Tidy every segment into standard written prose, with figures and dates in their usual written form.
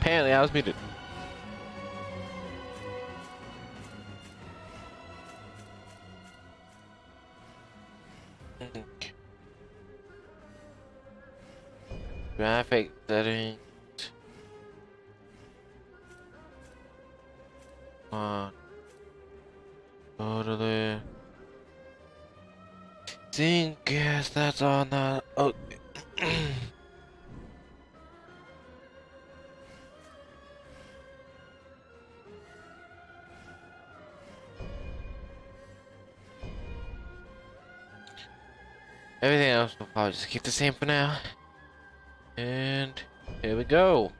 Apparently I was muted. Graphic settings. Totally. Think yes, that's on that. Oh. Everything else we'll probably just keep the same for now. And here we go.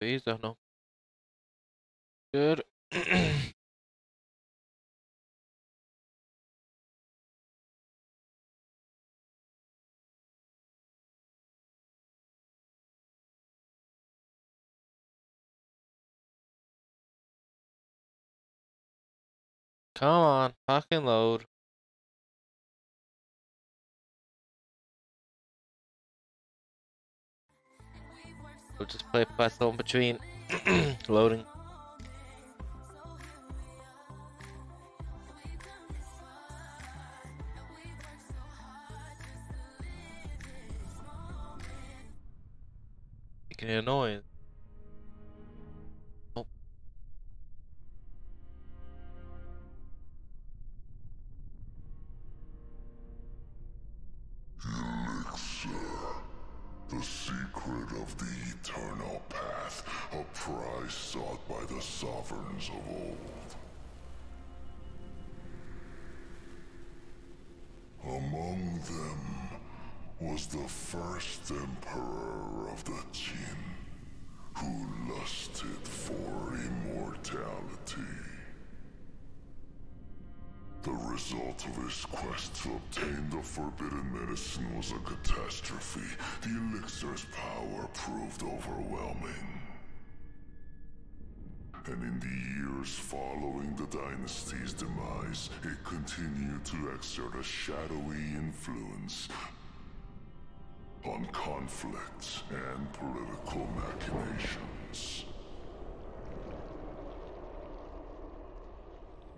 Please don't know. Good. Come on, fucking load. We'll just play puzzle in between loading. You can hear noise. Oh. The secret of the eternal path, a prize sought by the sovereigns of old. Among them was the first emperor of the Qin, who lusted for immortality. The result of his quest to obtain the forbidden medicine was a catastrophe. The elixir's power proved overwhelming. And in the years following the dynasty's demise, it continued to exert a shadowy influence on conflicts and political machinations.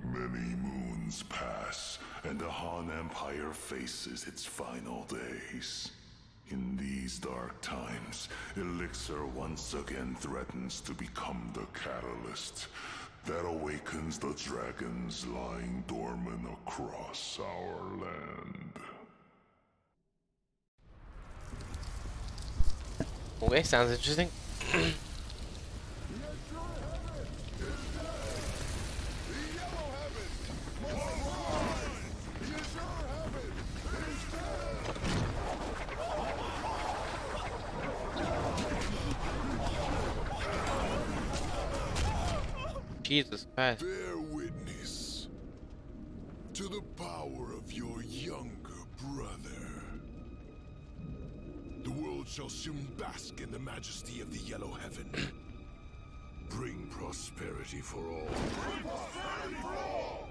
Many moons pass, and the Han Empire faces its final days. In these dark times, Elixir once again threatens to become the catalyst that awakens the dragons lying dormant across our land. Okay, sounds interesting. Jesus Christ. Bear witness to the power of your younger brother. The world shall soon bask in the majesty of the yellow heaven. Bring prosperity for all. Bring prosperity for all!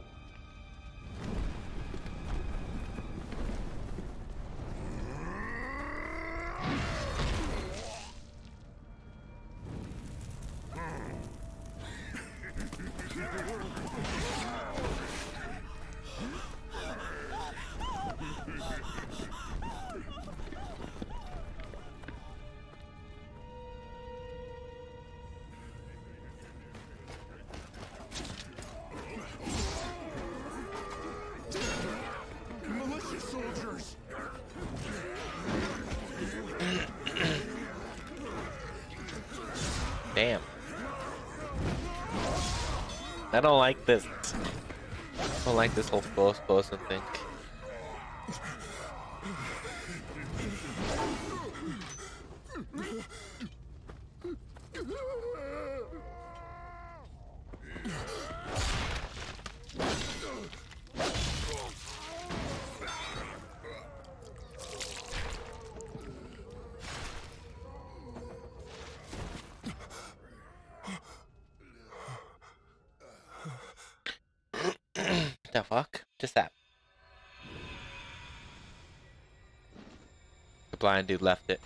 Damn. I don't like this. I don't like this whole boss thing. The fuck? Just that. The blind dude left it.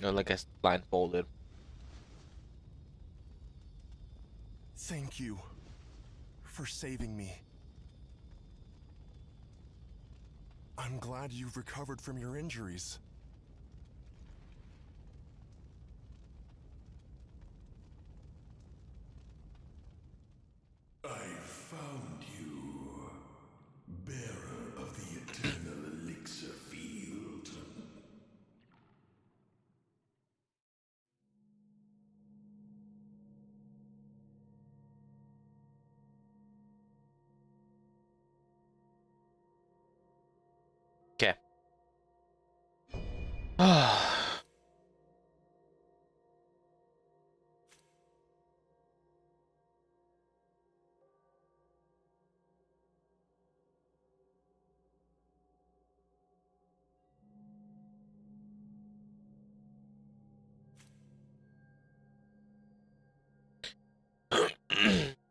No, like I guess blindfolded. Thank you for saving me. I'm glad you've recovered from your injuries.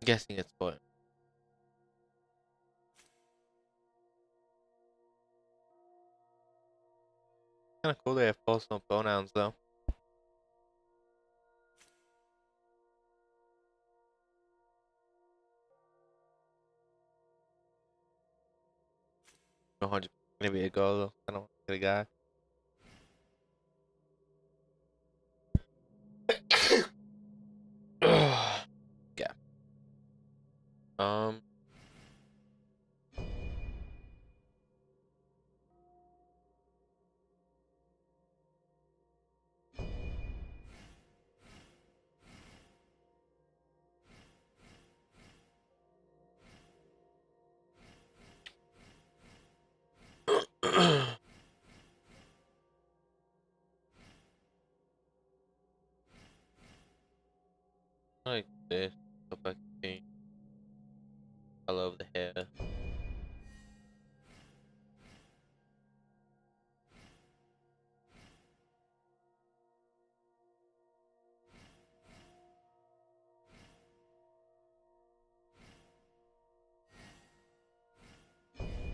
Guessing it's boy. Kind of cool they have personal pronouns though. No, 100% gonna be a girl though. I don't want to get a guy. Like this. Hope I can see. I love the hair.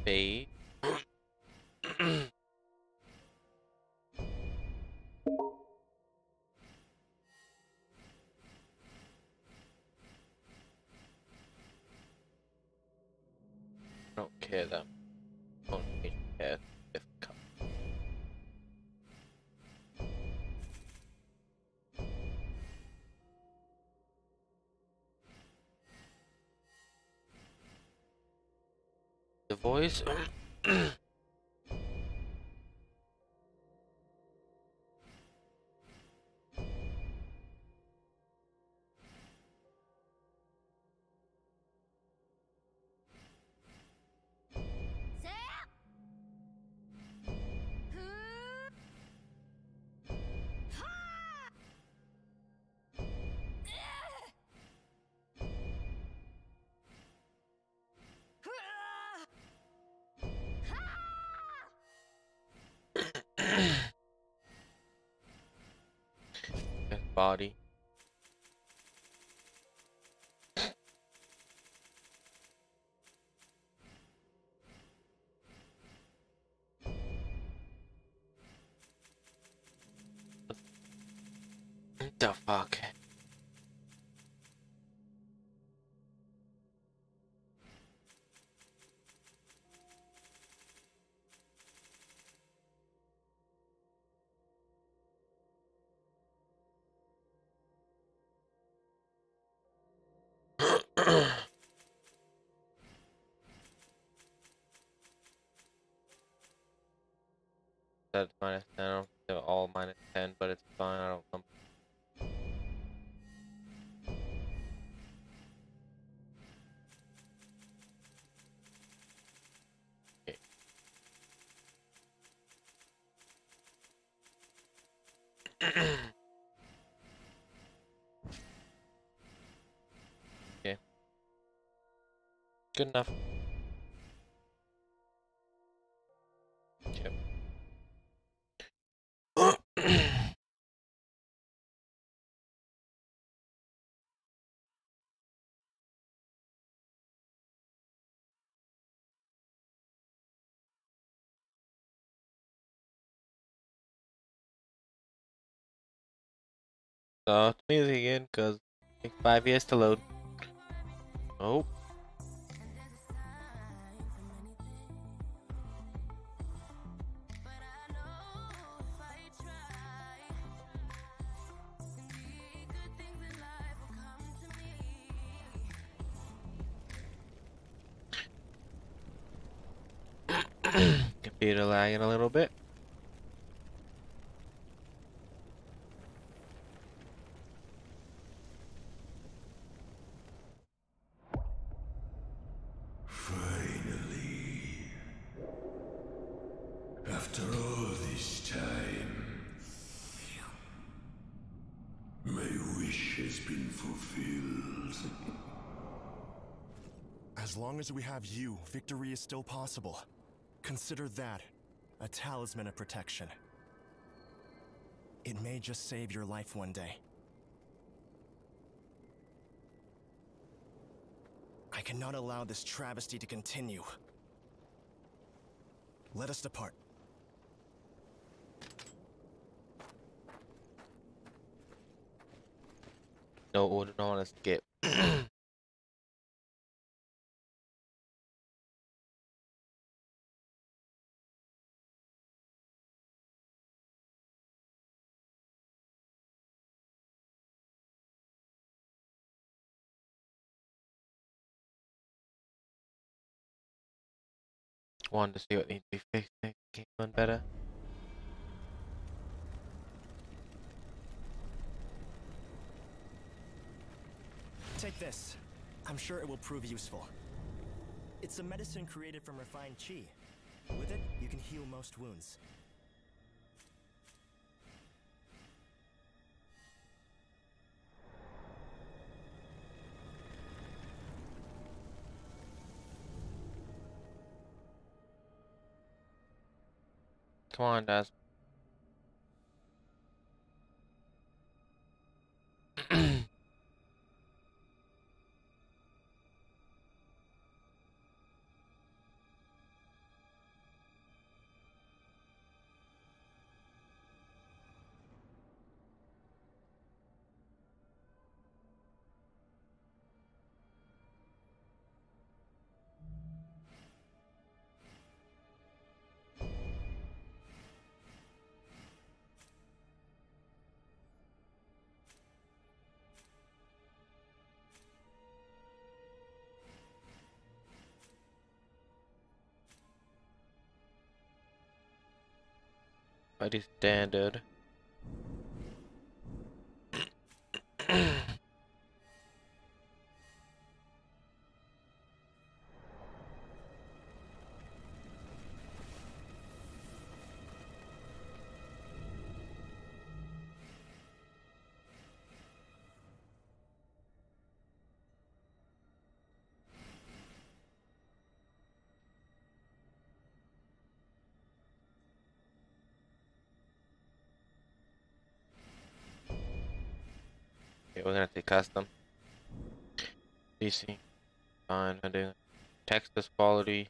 Fade. Hear them. Don't need to care if it comes. The voice. Body. What the fuck? That's -10. I don't know all -10, but it's fine. I don't. Okay. Good enough. No, it's easy again, cause it takes 5 years to load. Oh. Computer lagging a little bit. As long as we have you, victory is still possible. Consider that a talisman of protection. It may just save your life one day. I cannot allow this travesty to continue. Let us depart. No order, no one escape. Wanted to see what needs to be fixed, make the game run better. Take this. I'm sure it will prove useful. It's a medicine created from refined chi. With it, you can heal most wounds. Come on, Daz. Pretty standard. We're gonna have to custom DC. Fine, I do text as quality.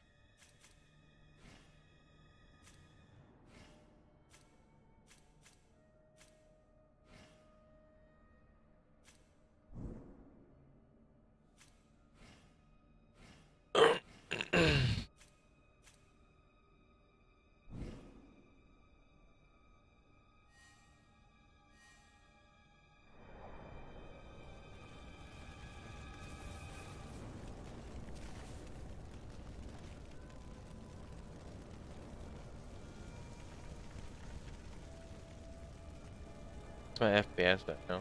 It's my FPS right now.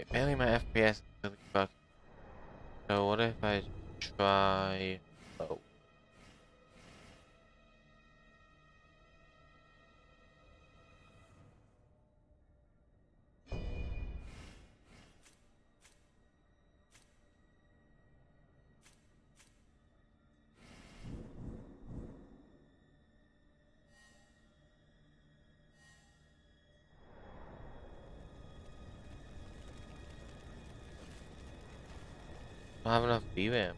Apparently my FPS is really fucked. So what if I try... Oh. I don't have enough VRAM.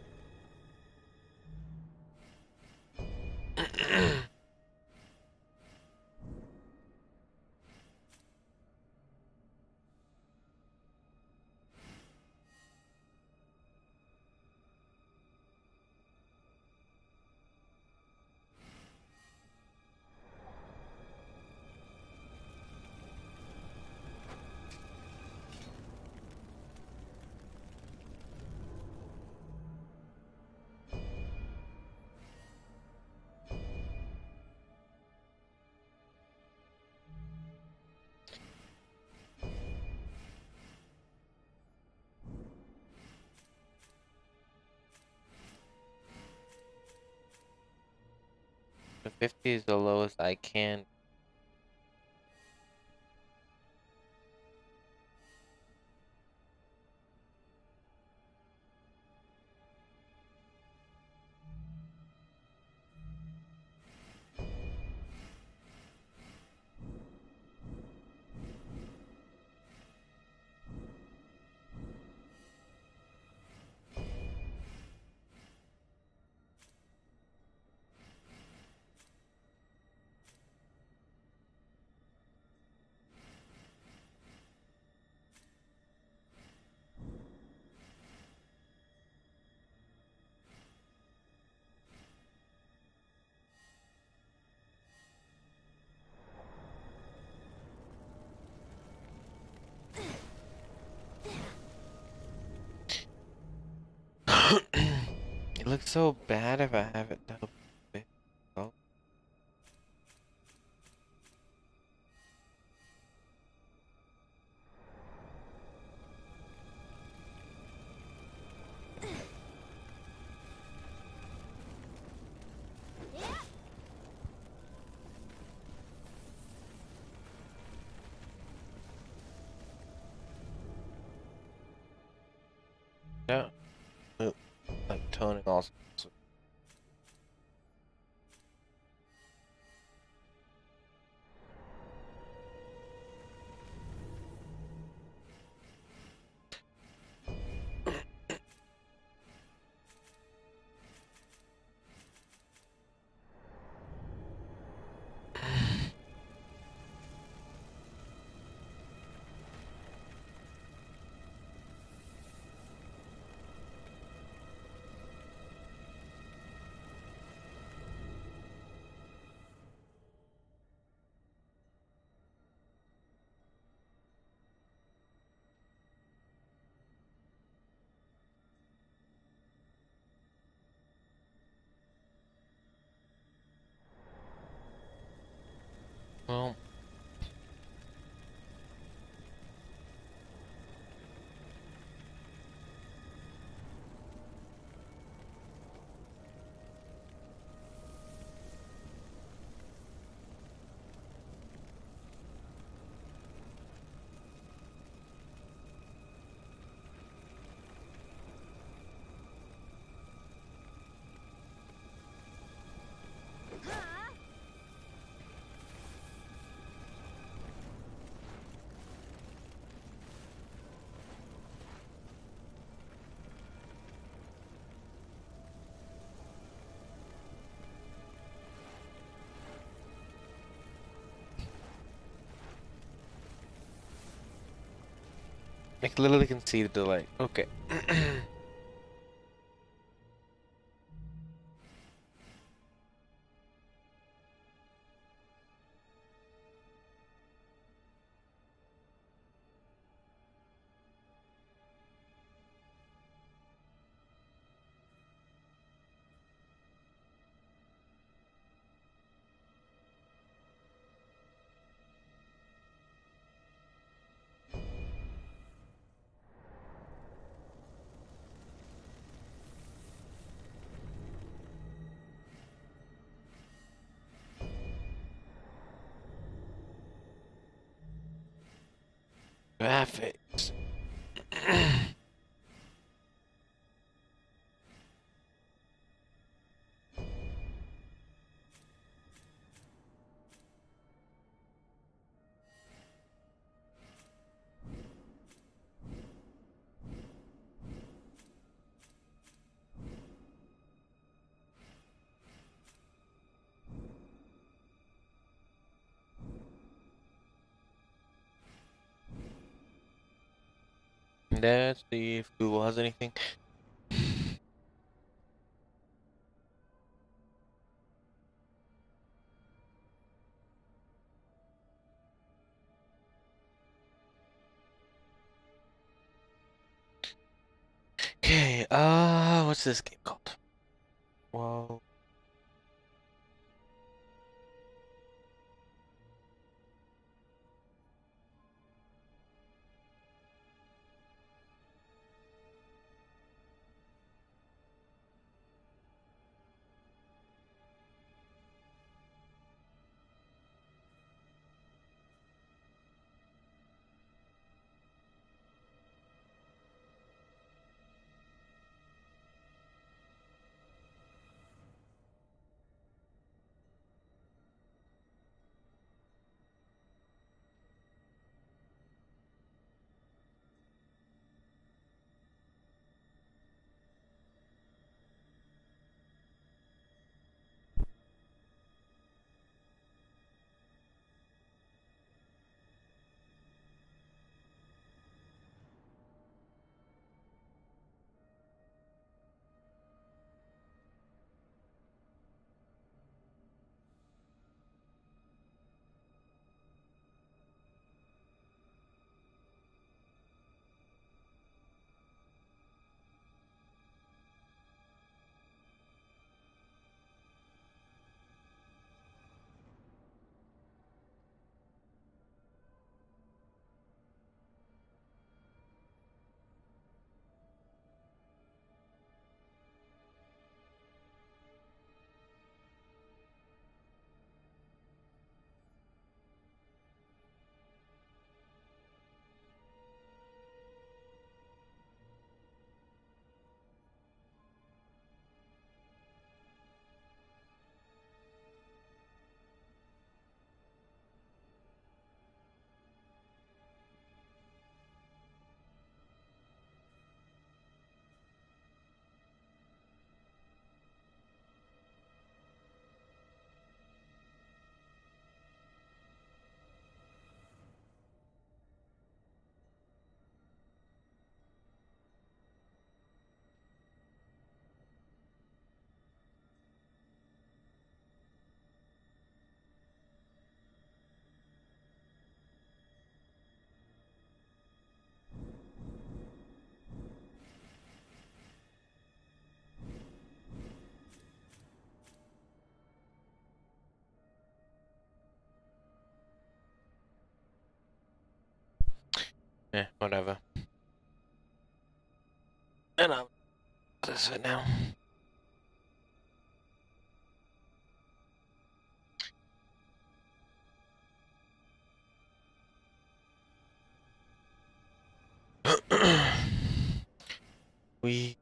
The 50 is the lowest I can. It looks so bad if I have it done. Well, I literally can see the delay. Okay. Graphics. Let's see if Google has anything. Okay, what's this game called? Whoa. Yeah, whatever. And I'll close it now. We...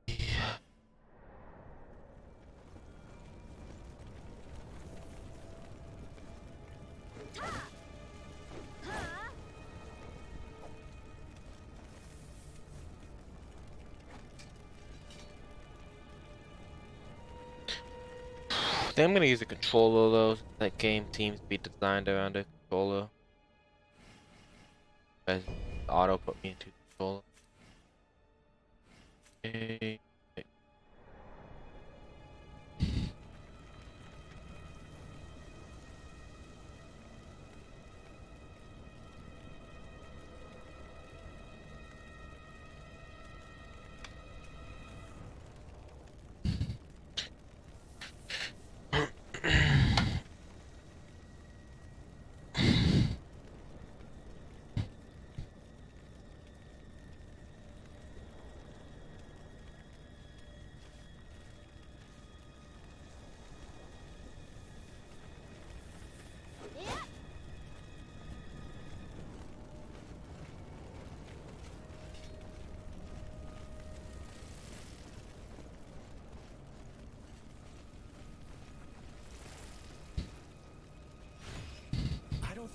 I'm gonna use a controller though. That game seems to be designed around a controller. As auto put me into controller. Okay.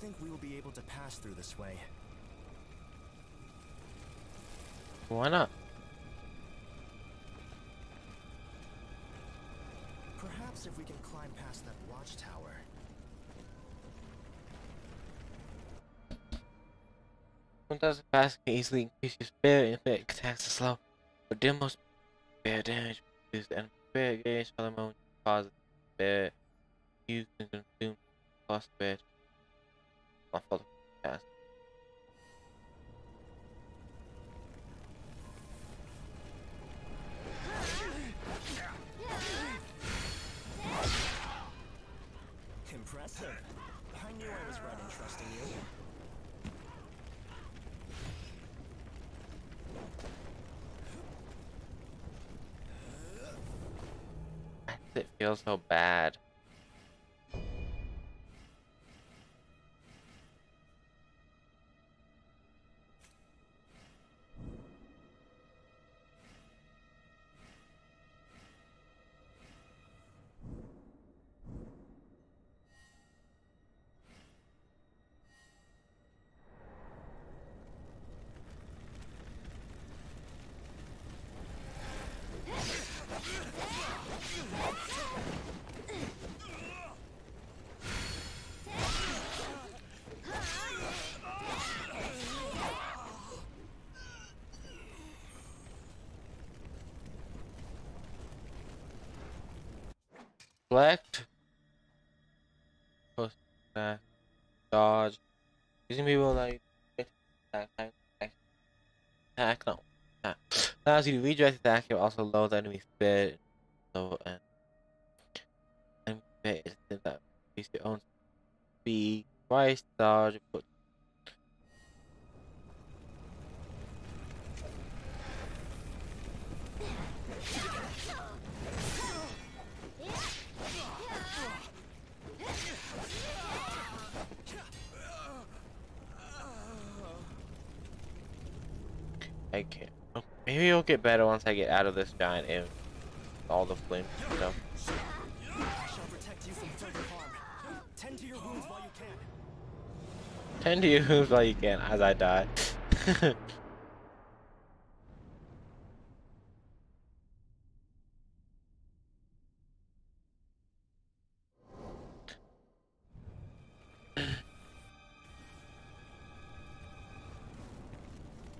think we will be able to pass through this way. Why not? Perhaps if we can climb past that watchtower. Sometimes the pass can easily increase your spare and effect attacks are slow, but then most spare damage is and spare gauge for the moment causes spare used and consumed cost spare. My fault pass. Impressive. I knew I was right in trusting you. It feels so bad. Select, post back, dodge. Using people like attack. No, now as you redirect attack, you also load the enemy spare. So and enemy spare is that increase your own speed. Twice dodge, put. I can't. Maybe it'll get better once I get out of this giant and all the flame stuff. Shall protect you from further harm. Tend to your wounds while you can. Tend to your wounds while you can as I die.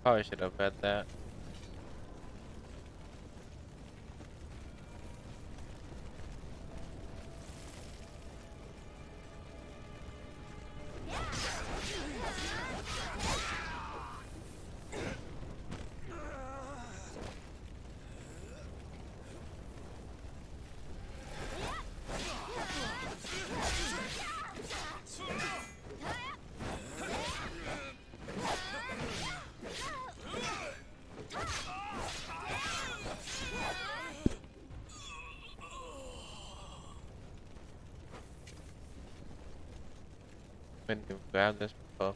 Probably should have bet that. You grab this before.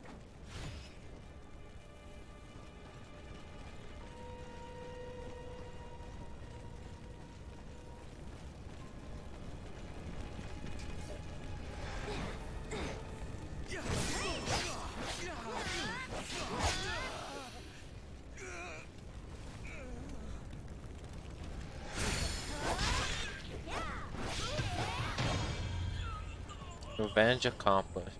Revenge accomplished.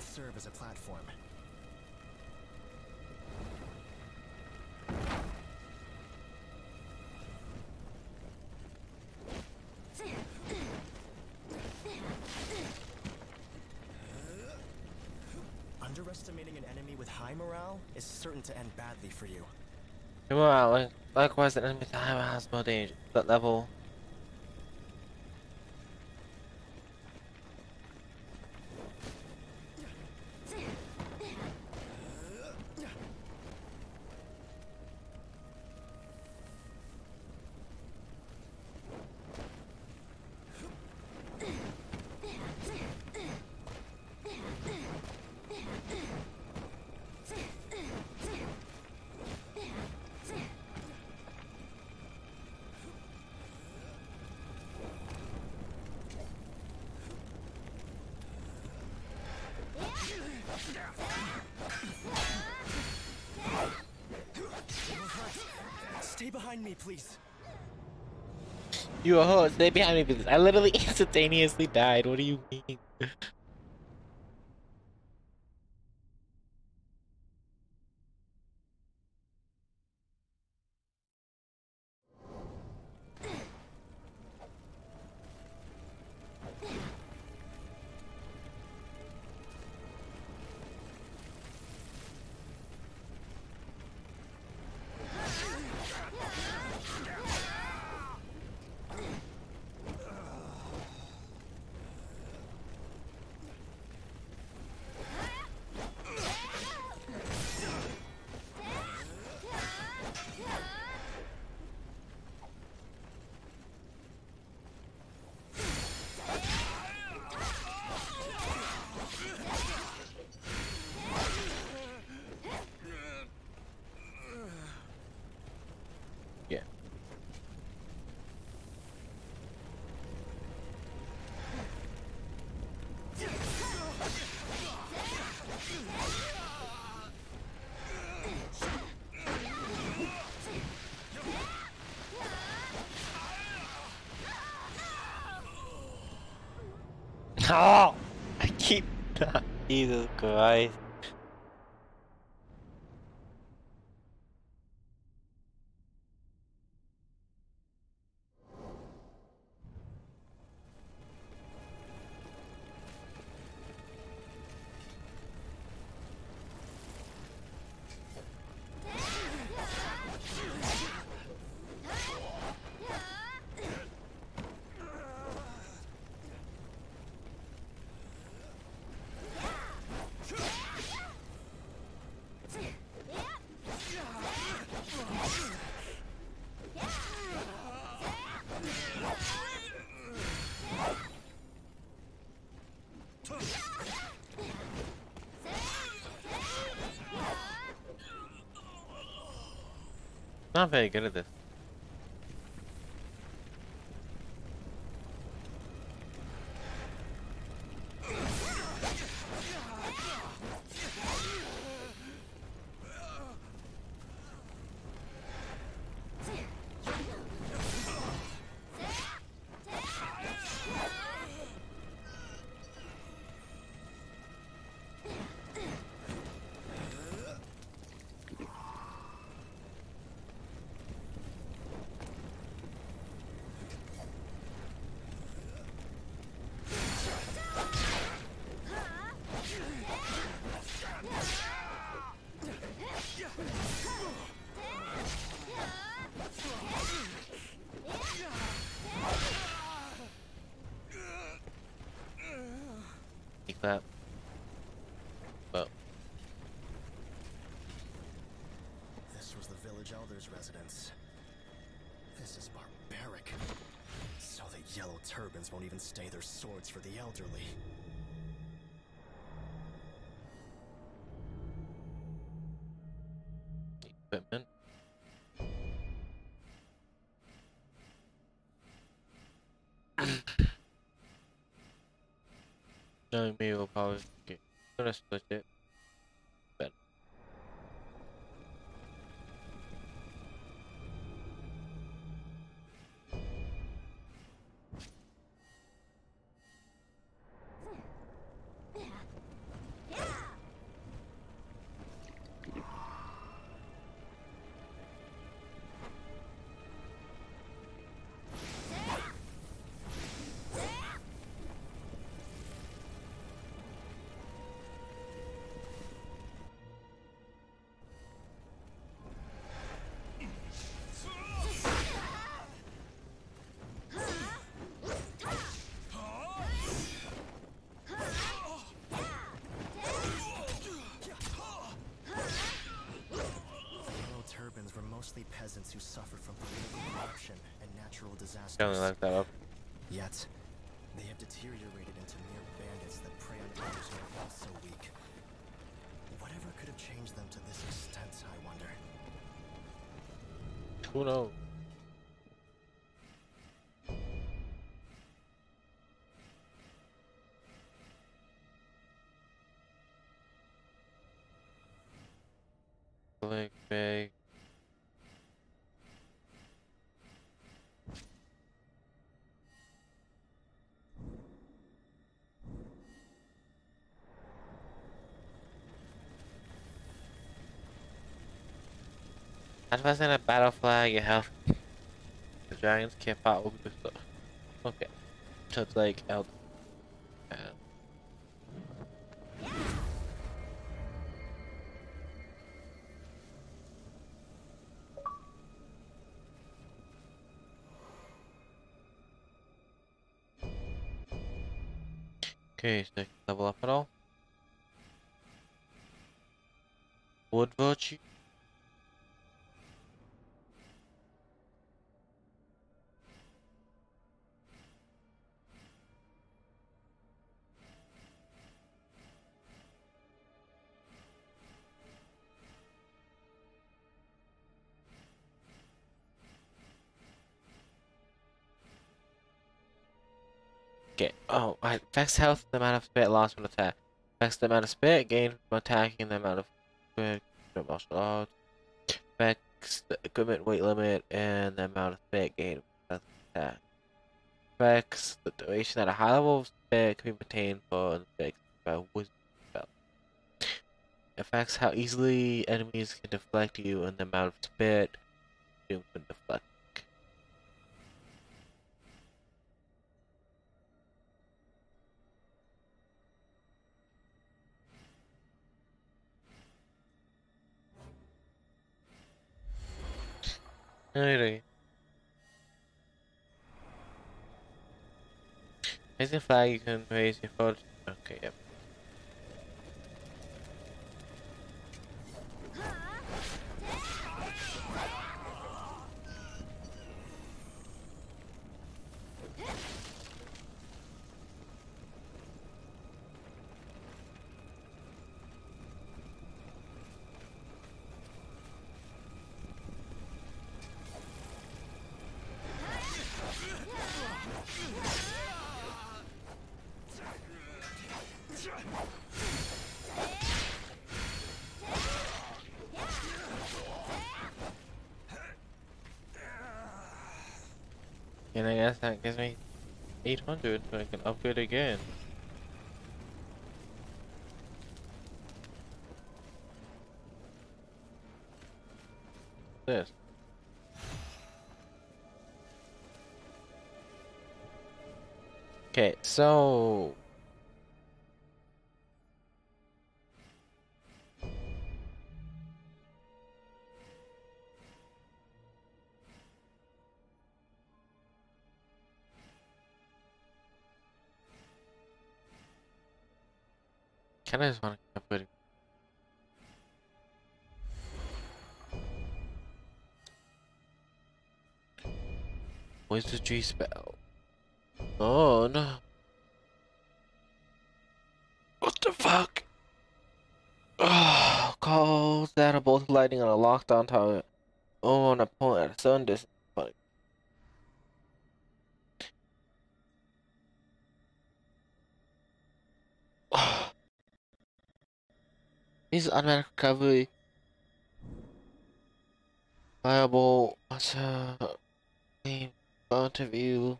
Serve as a platform. Underestimating an enemy with high morale is certain to end badly for you. Well, likewise, an enemy with high morale has more damage. That level. behind me, please. You a hoe, stay behind me, please. I literally instantaneously died. What do you mean? No! I keep dying. Jesus Christ. I'm not very good at this. That. Well. This was the village elder's residence. This is barbaric. So the Yellow Turbans won't even stay their swords for the elderly. Equipment. No, maybe we'll probably get. I'm gonna split it. Better. Peasants who suffered from political corruption and natural disasters. Like that up. Yet, they have deteriorated into mere bandits that prey on others who are also weak. Whatever could have changed them to this extent, I wonder. Who knows? Like, big. That wasn't a battle flag, it helped. The dragons can't fight over this stuff. Okay. So it's like out. Okay, so I can level up at all. Wood virtue. Okay. Oh, right. Affects health and the amount of spirit lost from attack. Affects the amount of spirit gained from attacking and the amount of spirit from martial arts. Affects the equipment weight limit and the amount of spirit gained from attack. Affects the duration that a high level of spirit can be maintained for and affects by wisdom spell. Affects how easily enemies can deflect you and the amount of spirit you can deflect. Alright. Raising flag, you can raise your forge. Okay, yep. And I guess that gives me 800, so I can upgrade again. This. Okay, so... I just want to put it. Wizardry spell. Oh no. What the fuck? Oh, calls that a bolt of lightning on a lockdown target. Oh, on a point at a certain distance. Is automatic recovery viable? What's in front of you?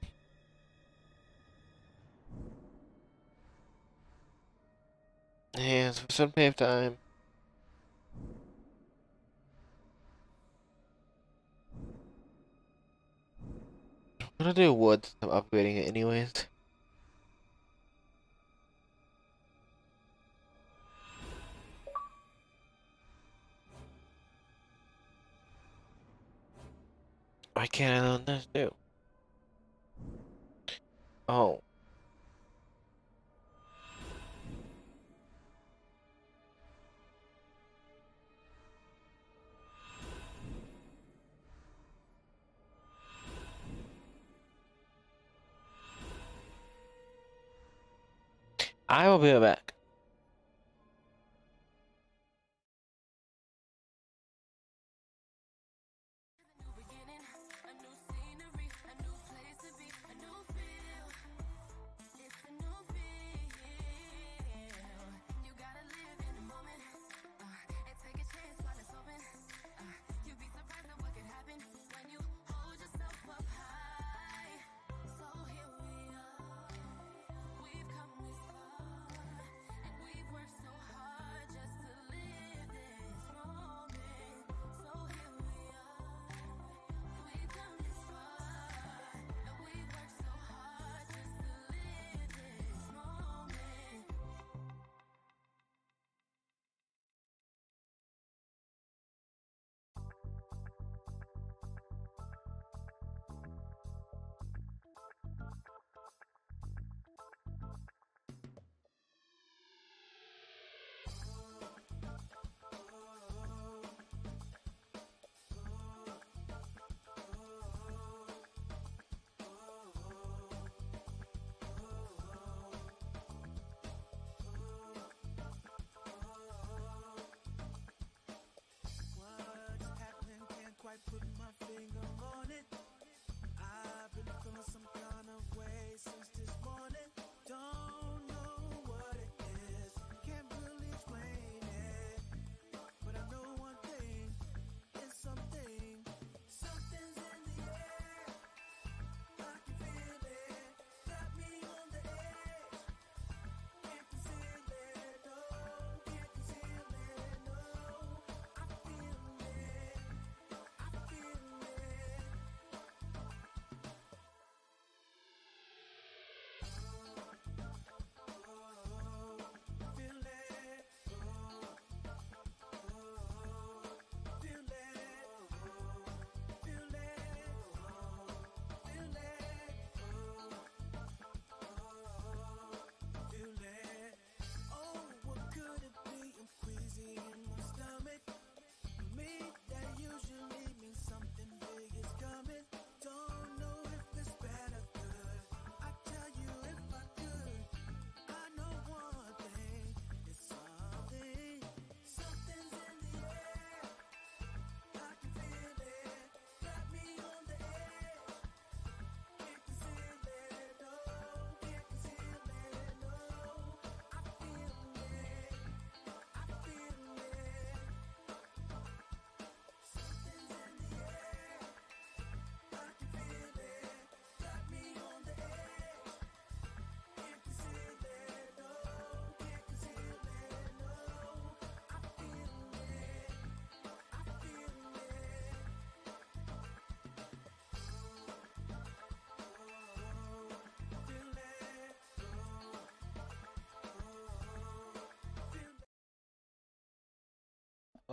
Yes, for some period of time. I'm gonna do wood. I'm upgrading it anyways. Why can't I learn this too? Oh. I will be back.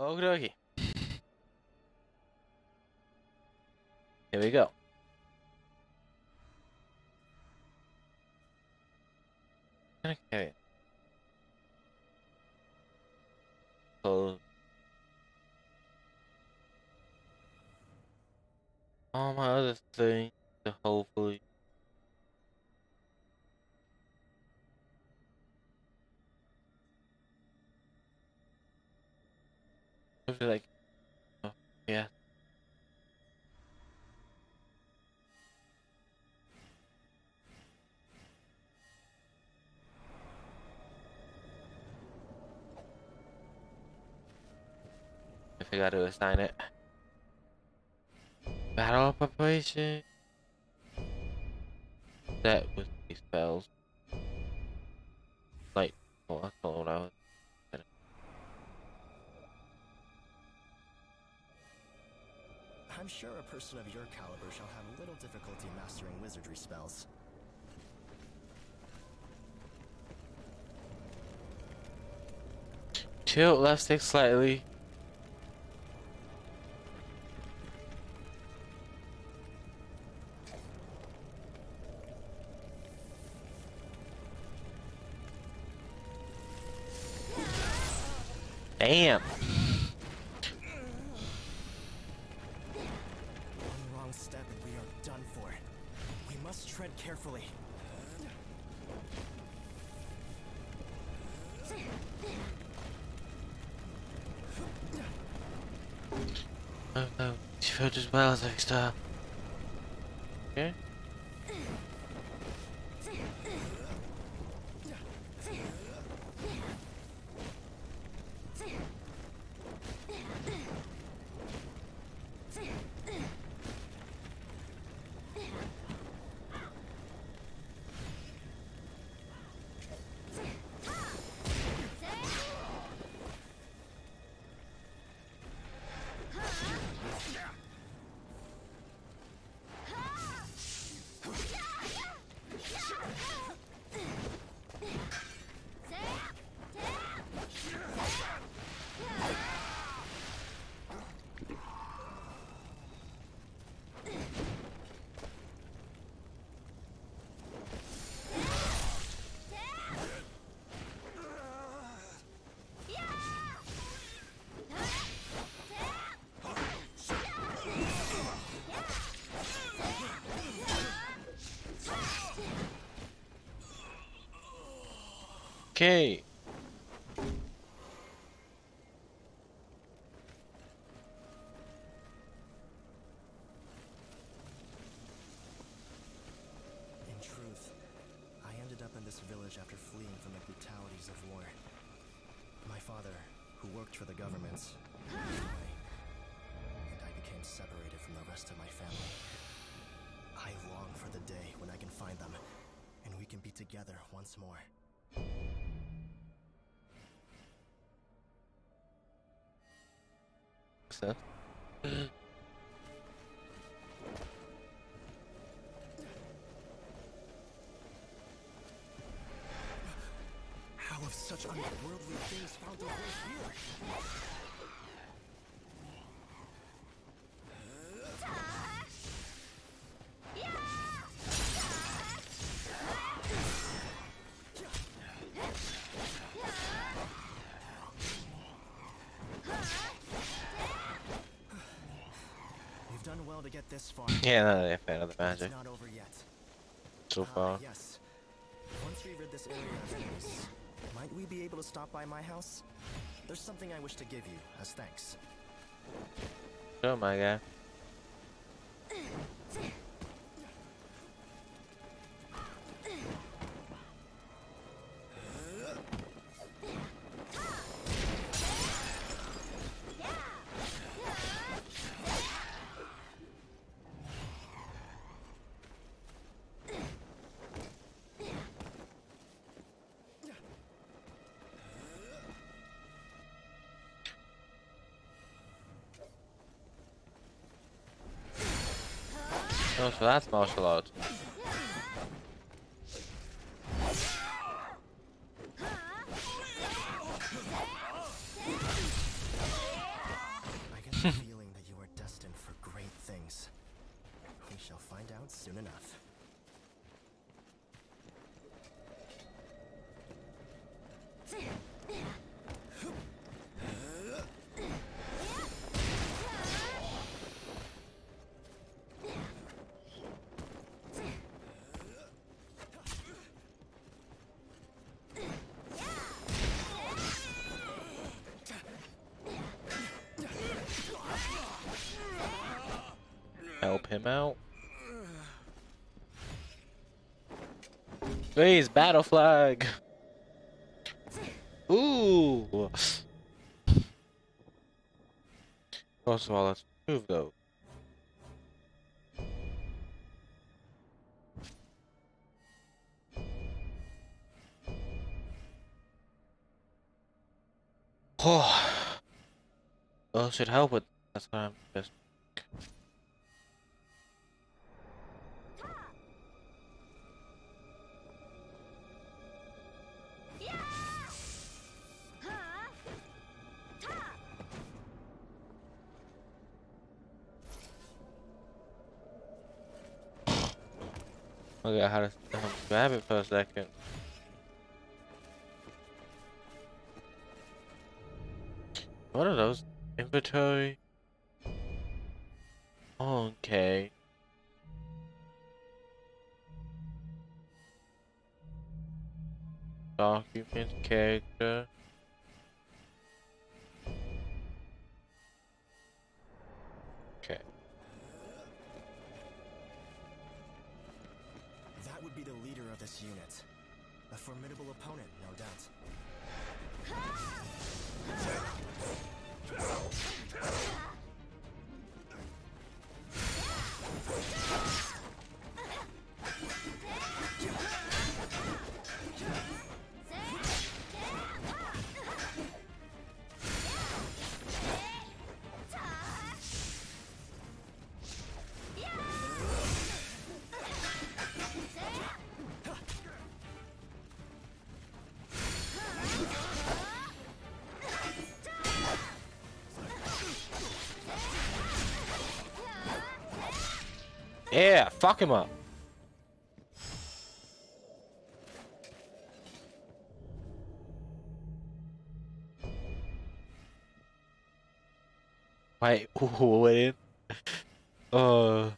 Okie dokie. Here we go. Okay. All my other things, hopefully. Like, oh, yeah. I forgot to assign it. Battle preparation. That was these spells. Like, oh, I don't know what I was. I'm sure a person of your caliber shall have little difficulty mastering wizardry spells. Tilt left stick slightly. Damn. Carefully. Oh, she felt as well as I start. Okay. Okay. In truth, I ended up in this village after fleeing from the brutalities of war. My father, who worked for the government, passed away, and I became separated from the rest of my family. I long for the day when I can find them, and we can be together once more. So. How have such unworldly things found their way here? fail to get this far. Yeah, not a fan of the magic. It's not over yet. So far. Yes. Once we rid this area of enemies, might we be able to stop by my house? There's something I wish to give you as thanks. Oh my god. Oh, so that's martial art. I get the feeling that you are destined for great things. We shall find out soon enough. Help him out. Please, battle flag. Ooh. First of all, let's move though. Oh, those should help with. That's what I'm just. Look at how to grab it for a second. What are those? Inventory? Okay. Documents, character. This unit. A formidable opponent, no doubt. Yeah, fuck him up. Wait, wait. Oh,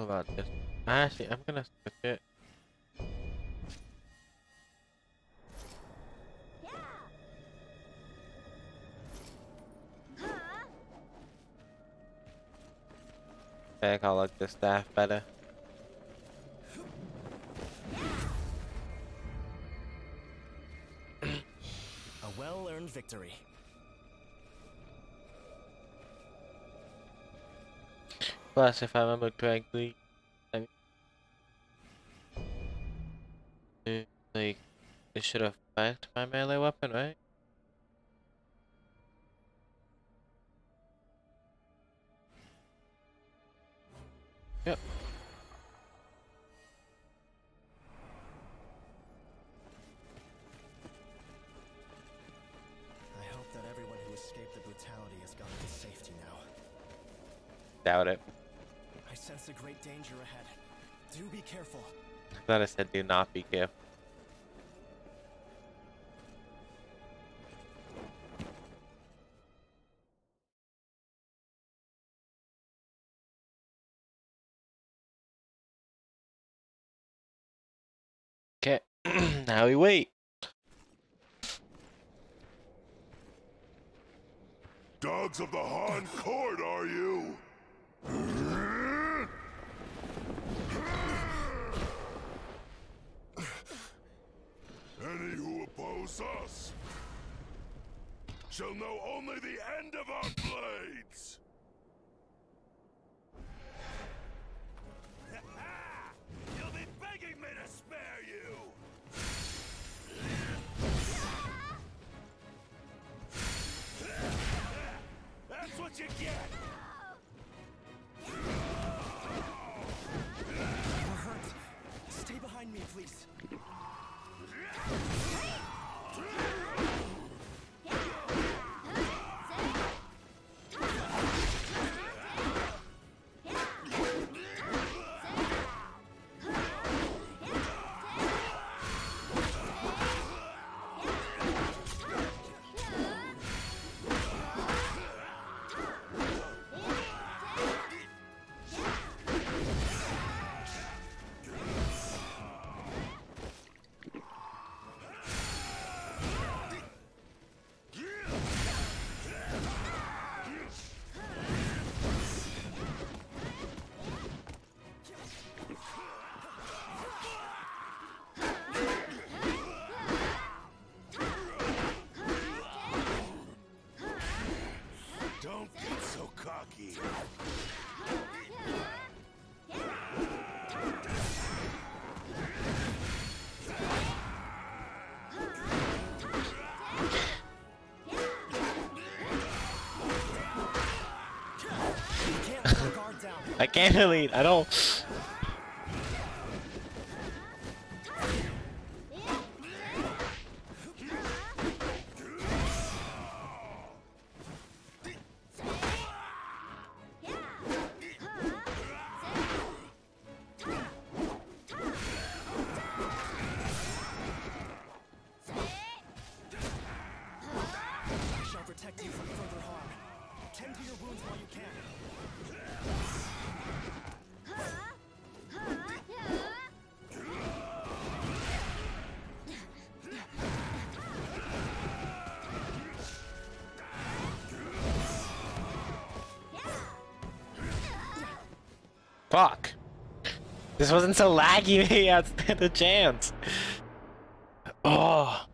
about this. Actually, I'm gonna switch it. I think I like the staff better. A well-earned victory. Plus, if I remember correctly, like they should have backed my melee weapon, right? Yep. I hope that everyone who escaped the brutality has gone to safety now. Doubt it. I sense a great danger ahead. Do be careful. I thought I said do not be careful. Okay, now we wait. Dogs of the Han Court, are you? Any who oppose us shall know only the end of our blades. You'll be begging me to spare you. That's what you get. We're hurt. Stay behind me, please. I can't delete. I don't. Fuck. This wasn't so laggy, maybe I had a chance. Oh.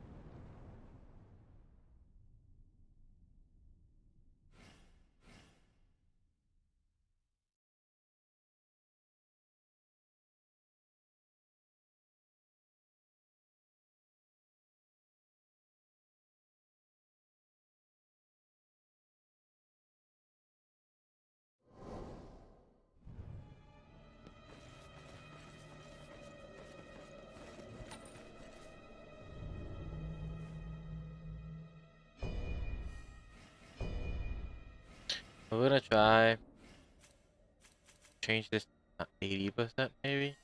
I'm gonna try change this to 80% maybe.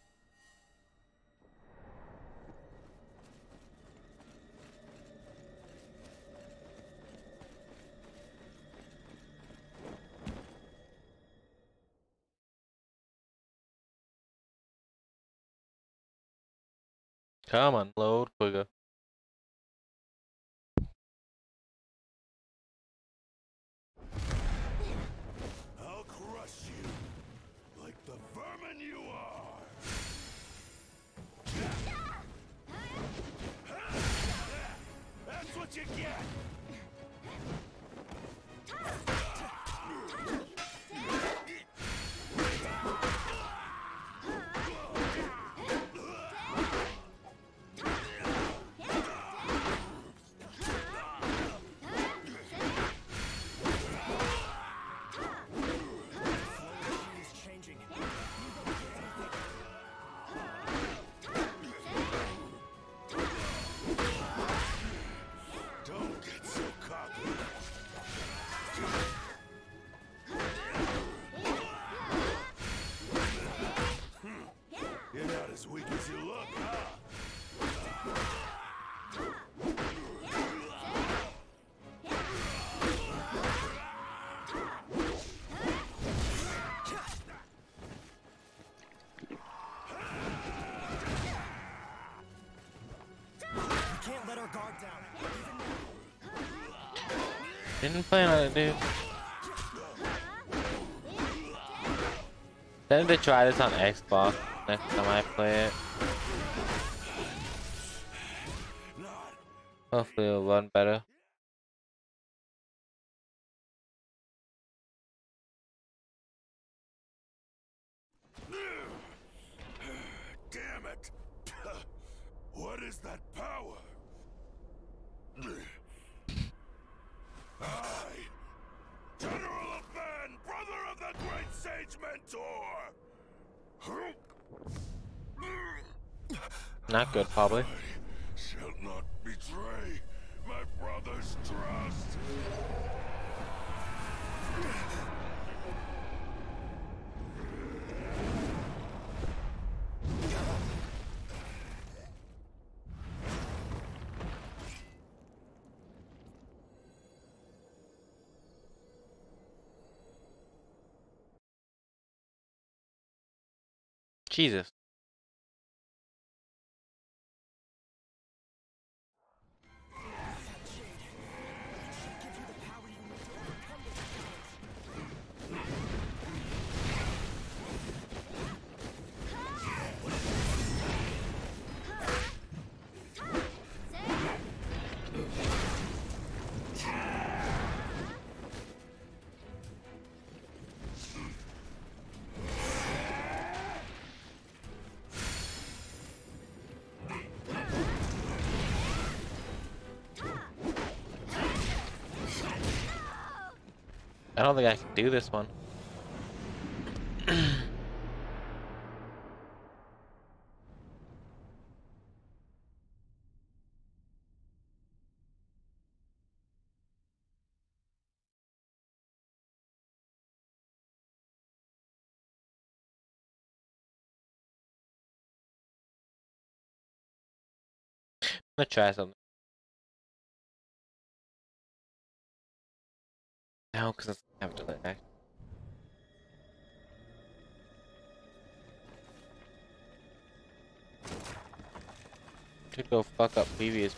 Come on, load booger. You get. Didn't plan on it, dude. I need to try this on Xbox next time I play it. Hopefully it'll run better. Damn it! What is that power? I, General of Man, brother of the Great Sage Mentor. Not good, probably. I shall not betray my brother's trust. Jesus. I don't think I can do this one. I'm gonna try something. No, because it's have to let back. Should go fuck up previous.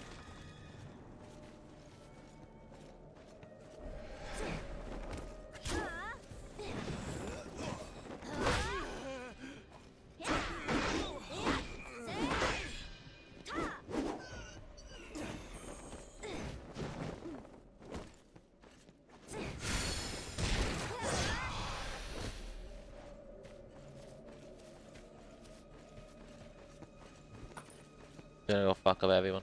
Gonna go fuck up everyone.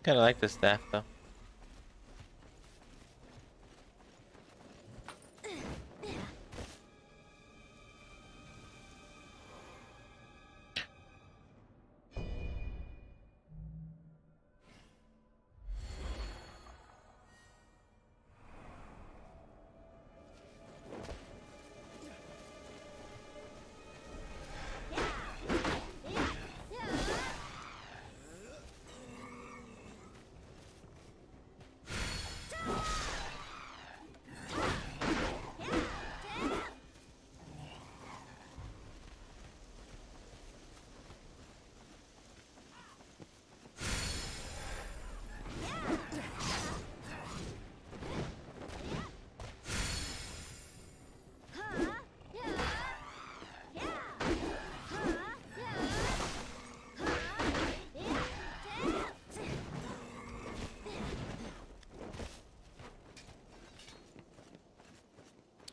I kinda like this staff though.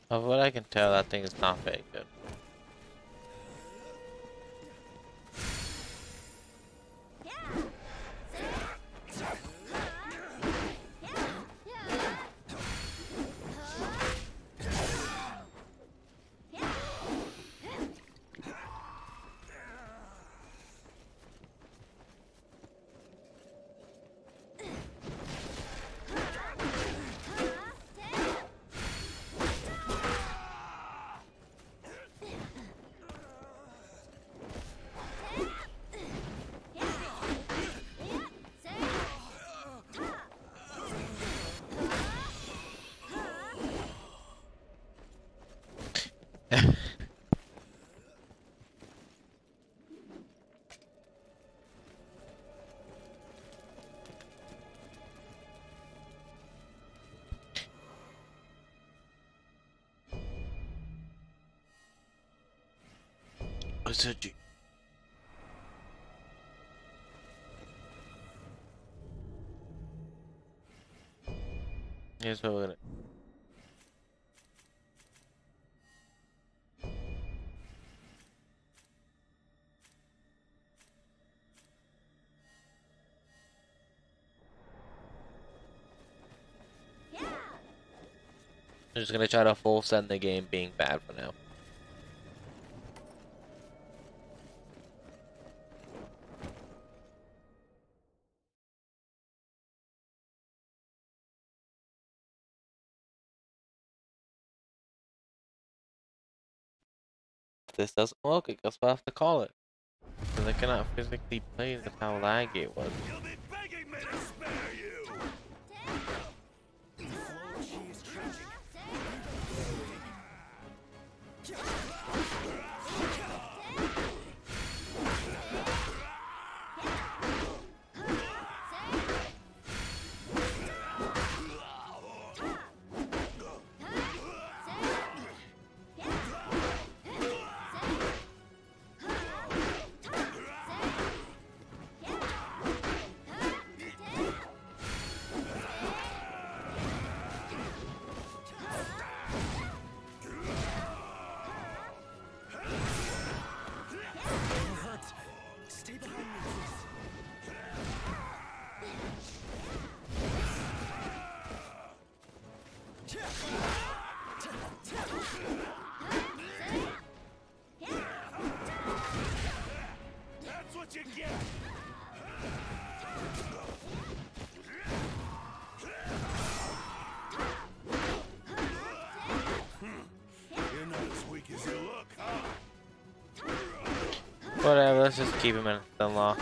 Of what I can tell, that thing is not very good. Here's what we're gonna. Yeah. I'm just gonna try to full send the game being bad for now. This doesn't work, I guess we'll have to call it. Because I cannot physically play with how laggy it was. You'll be begging me to spare you! Whatever, let's just keep him in the lock.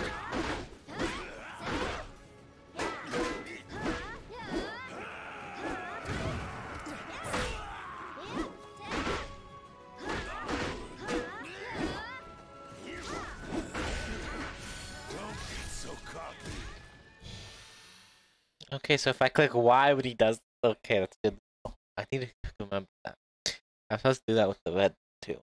Okay, so if I click Y, but he does. Okay, that's good. I need to remember that. I'm supposed to do that with the red too.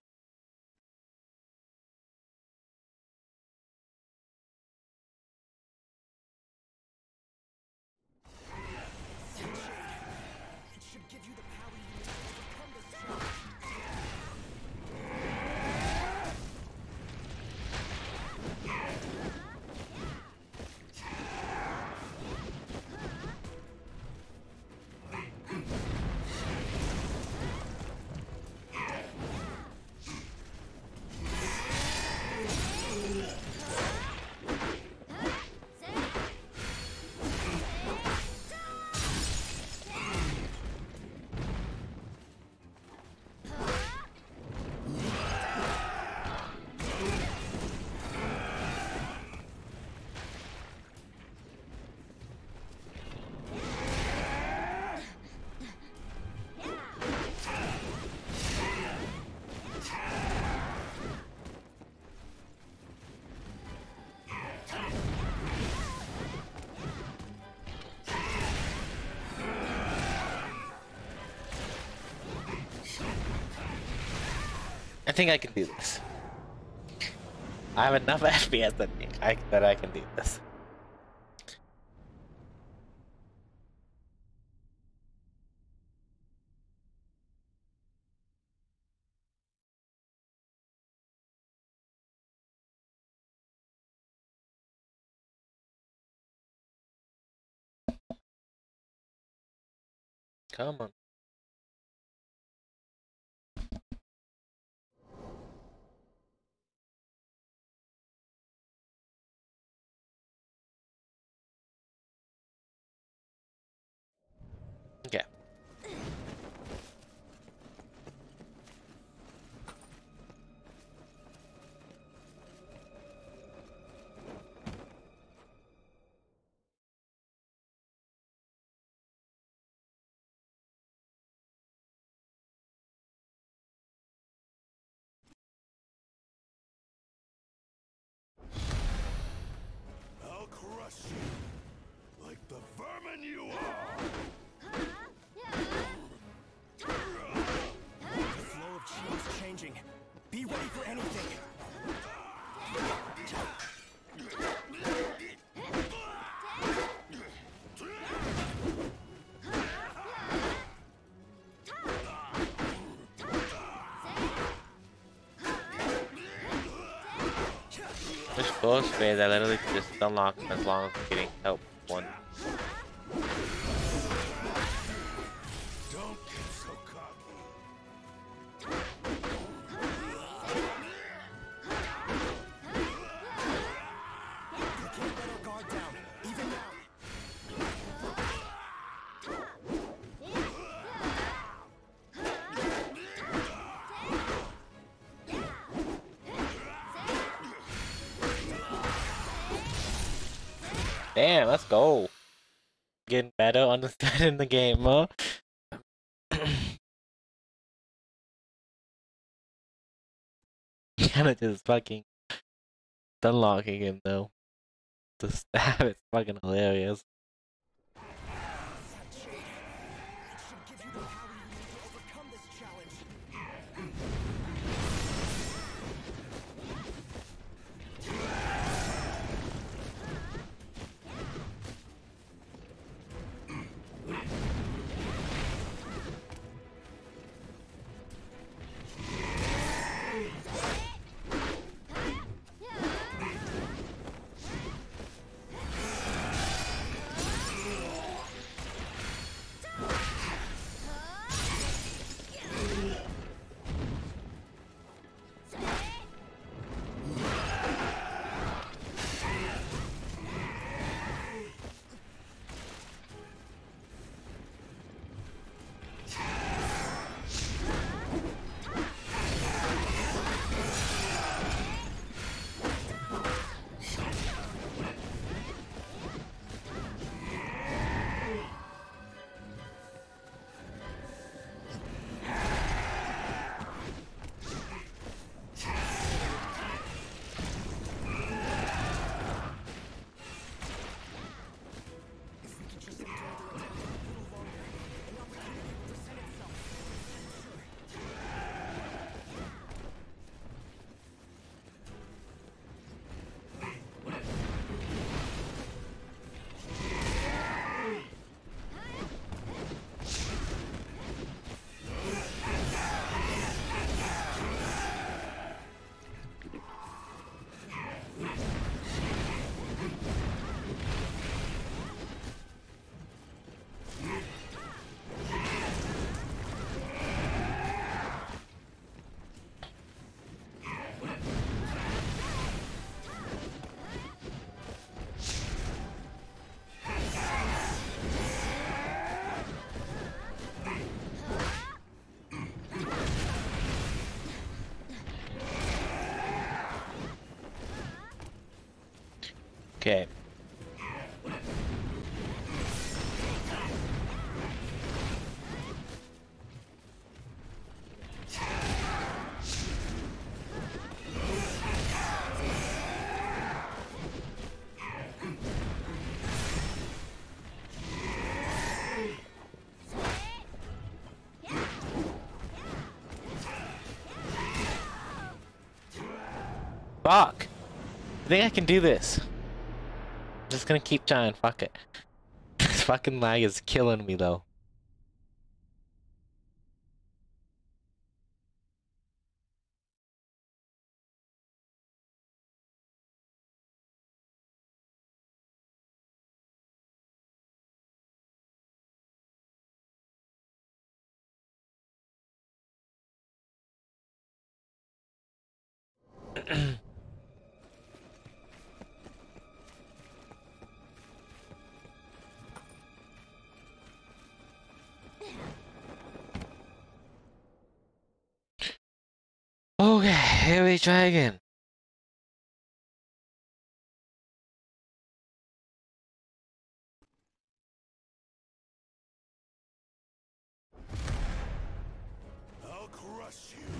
I think I can do this. I have enough FPS that I can do this. Come on. Yeah. crush you like the vermin you are! The flow of chi is changing. Be ready for anything! Which boss phase I literally just unlock as long as I'm getting help one. Damn, let's go. Getting better understanding the game, huh? Kinda just fucking unlocking him though. The stab is fucking hilarious. Okay. Fuck! I think I can do this. Just gonna keep trying, fuck it. This fucking lag is killing me though. Okay, here we try again. I'll crush you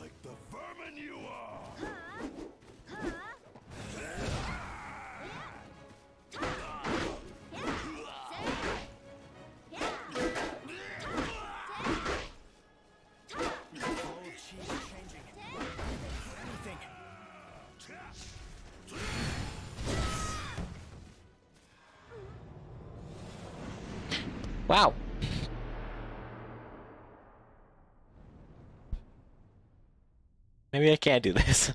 like the vermin you are. Wow. Maybe I can't do this.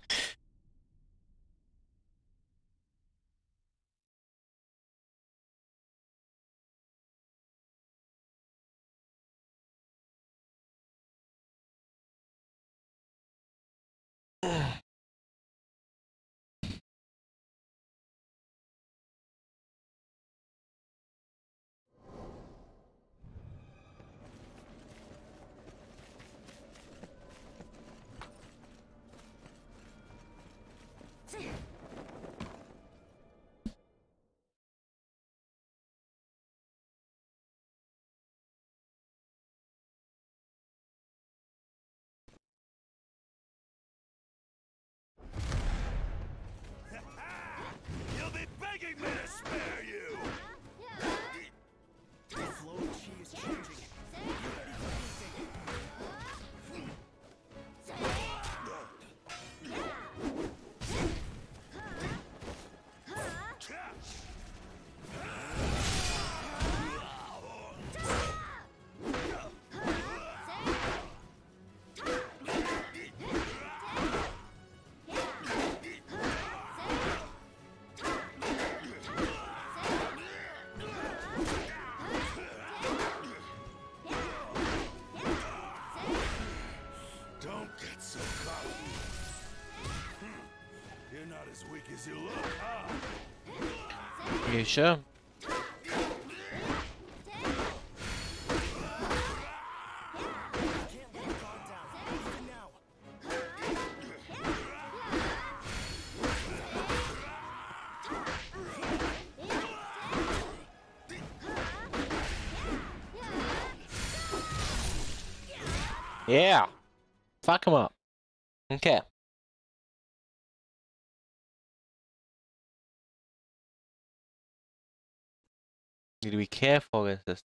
Begging me to spare you! The flow of chi is changing. You sure? Yeah. Fuck him up. Okay. Need to be careful with this.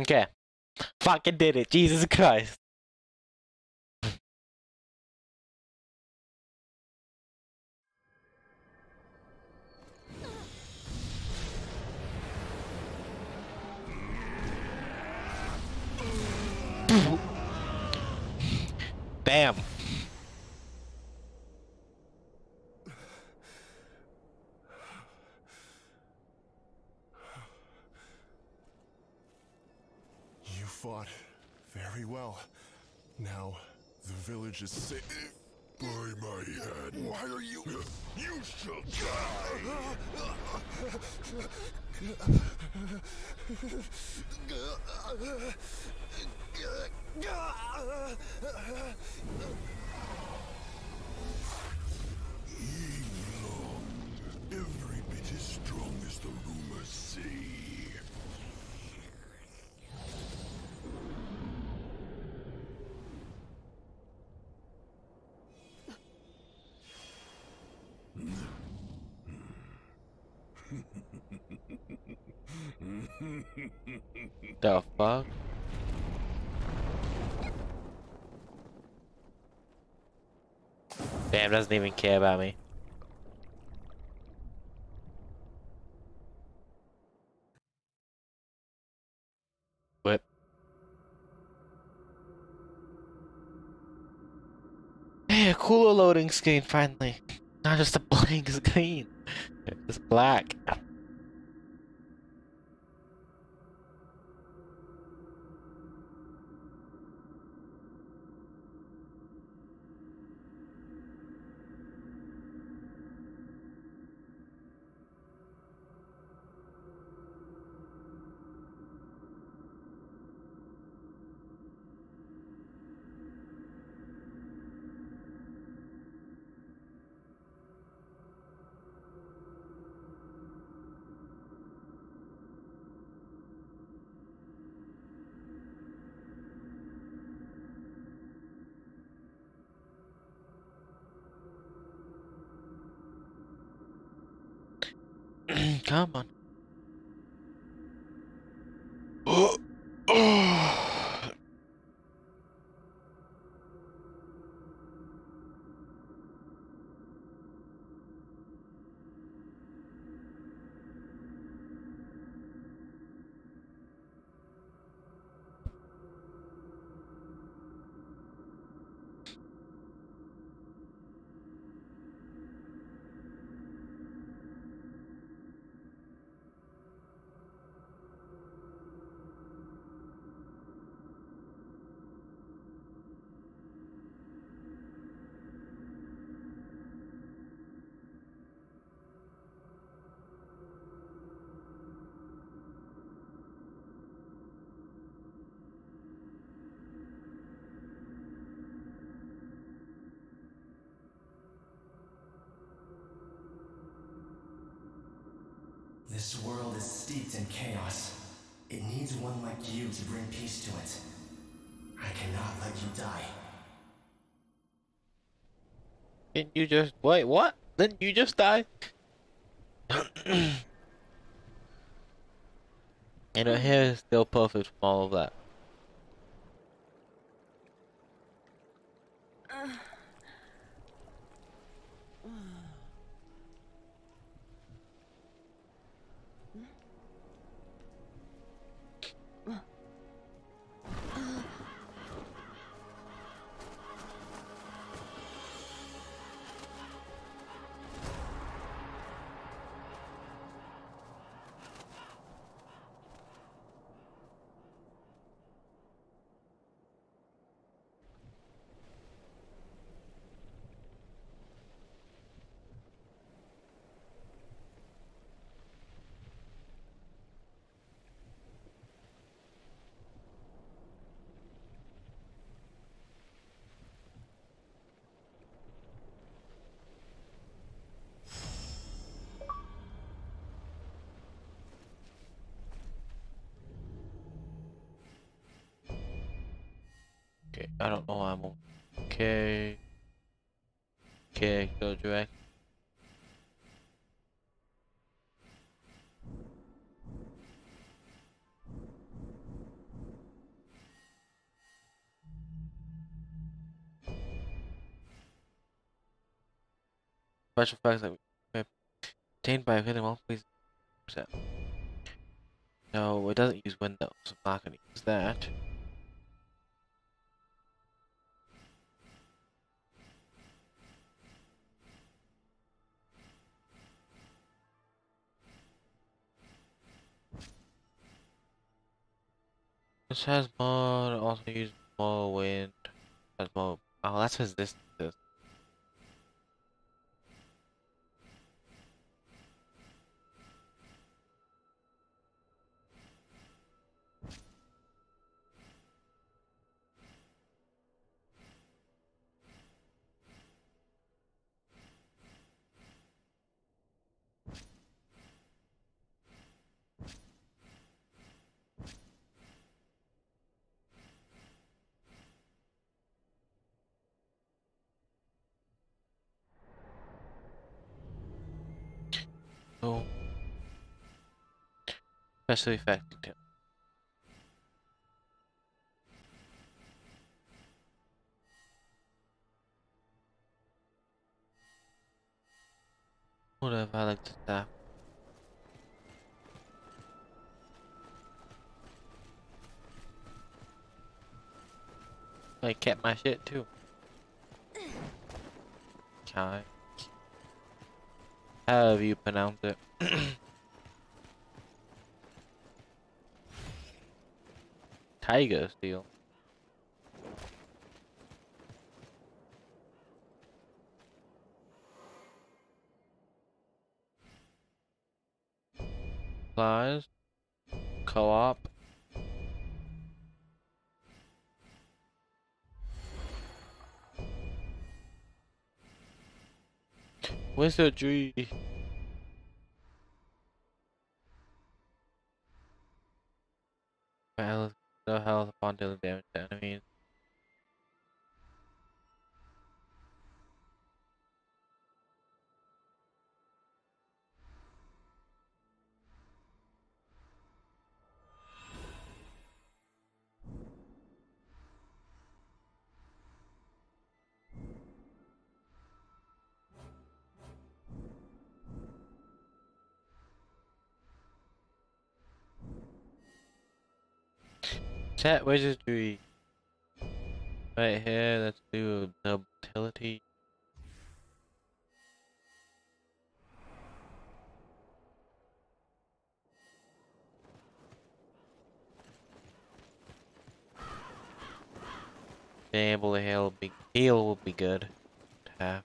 Okay. Fucking did it. Jesus Christ. Bam. You fought very well. Now the village is safe. By my head. Why are you? You shall die. Evil, every bit as strong as the rumors say. The fuck? Damn, doesn't even care about me. Whip. Hey, a cooler loading screen finally. Not just a blank screen. It's black. Come on. This world is steeped in chaos. It needs one like you to bring peace to it. I cannot let you die. Didn't you just... wait, what? Didn't you just die? And her hair is still perfect from all of that. I don't know why I'm okay. Okay, go direct. special effects that we obtained by hitting one place. No, it doesn't use windows, so I'm not going to use that. This has more, also uses more wind, has more, oh that's his distance. No. Special effect. Whatever, I like to tap. I kept my shit too. Kai. However you pronounce it. Tiger steel. Supplies. Co-op. Wizardry. No health upon dealing damage to enemies. Chat wizardry. Right here, let's do double utility. Double heal, big heal will be good to have.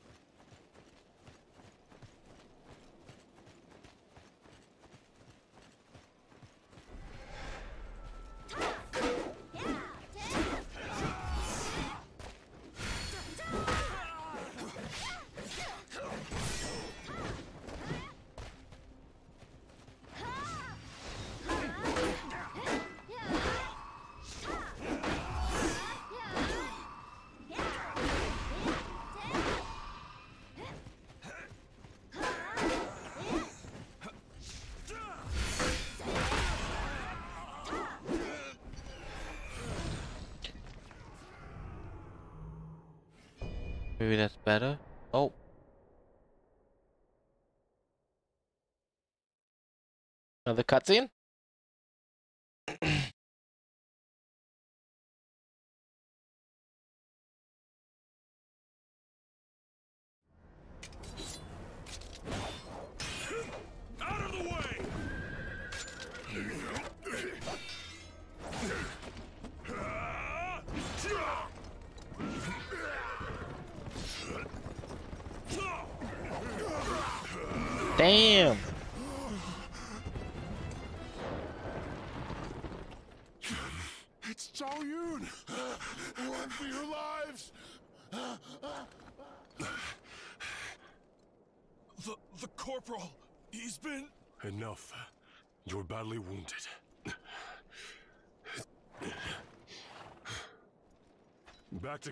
Maybe that's better. Oh. Another cutscene? Damn! It's Zhao Yun! Run for your lives! The corporal, he's been... Enough. You're badly wounded. Back to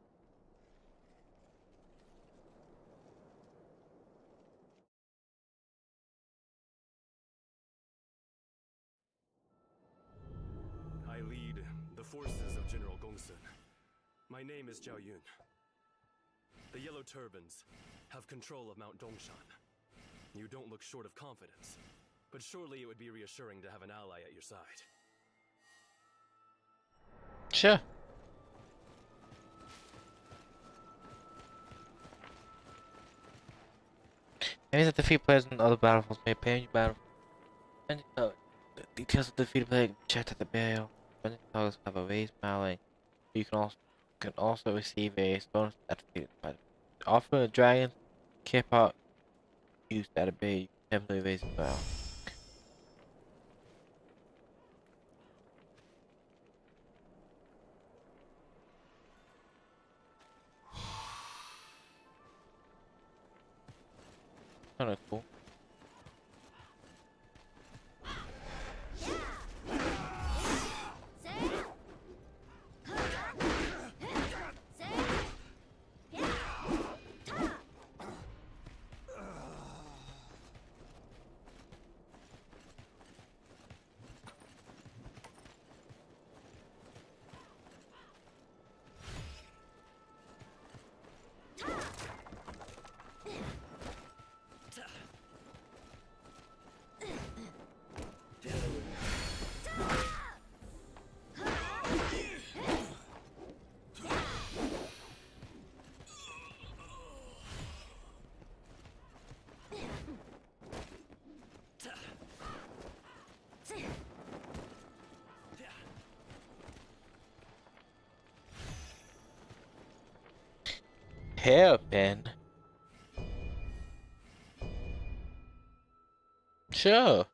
forces of General Gongsun. My name is Zhao Yun. The Yellow Turbans have control of Mount Dongshan. You don't look short of confidence, but surely it would be reassuring to have an ally at your side. Sure. Enemies that defeat players in other battlefields may pay battle. The details of the defeat player checked at the barrel. Players have a raised melee. You can also receive a bonus at the fight. Offer a dragon, cap out, use that ability, you can definitely raise the barrel. Kinda cool. Hairpin. Sure.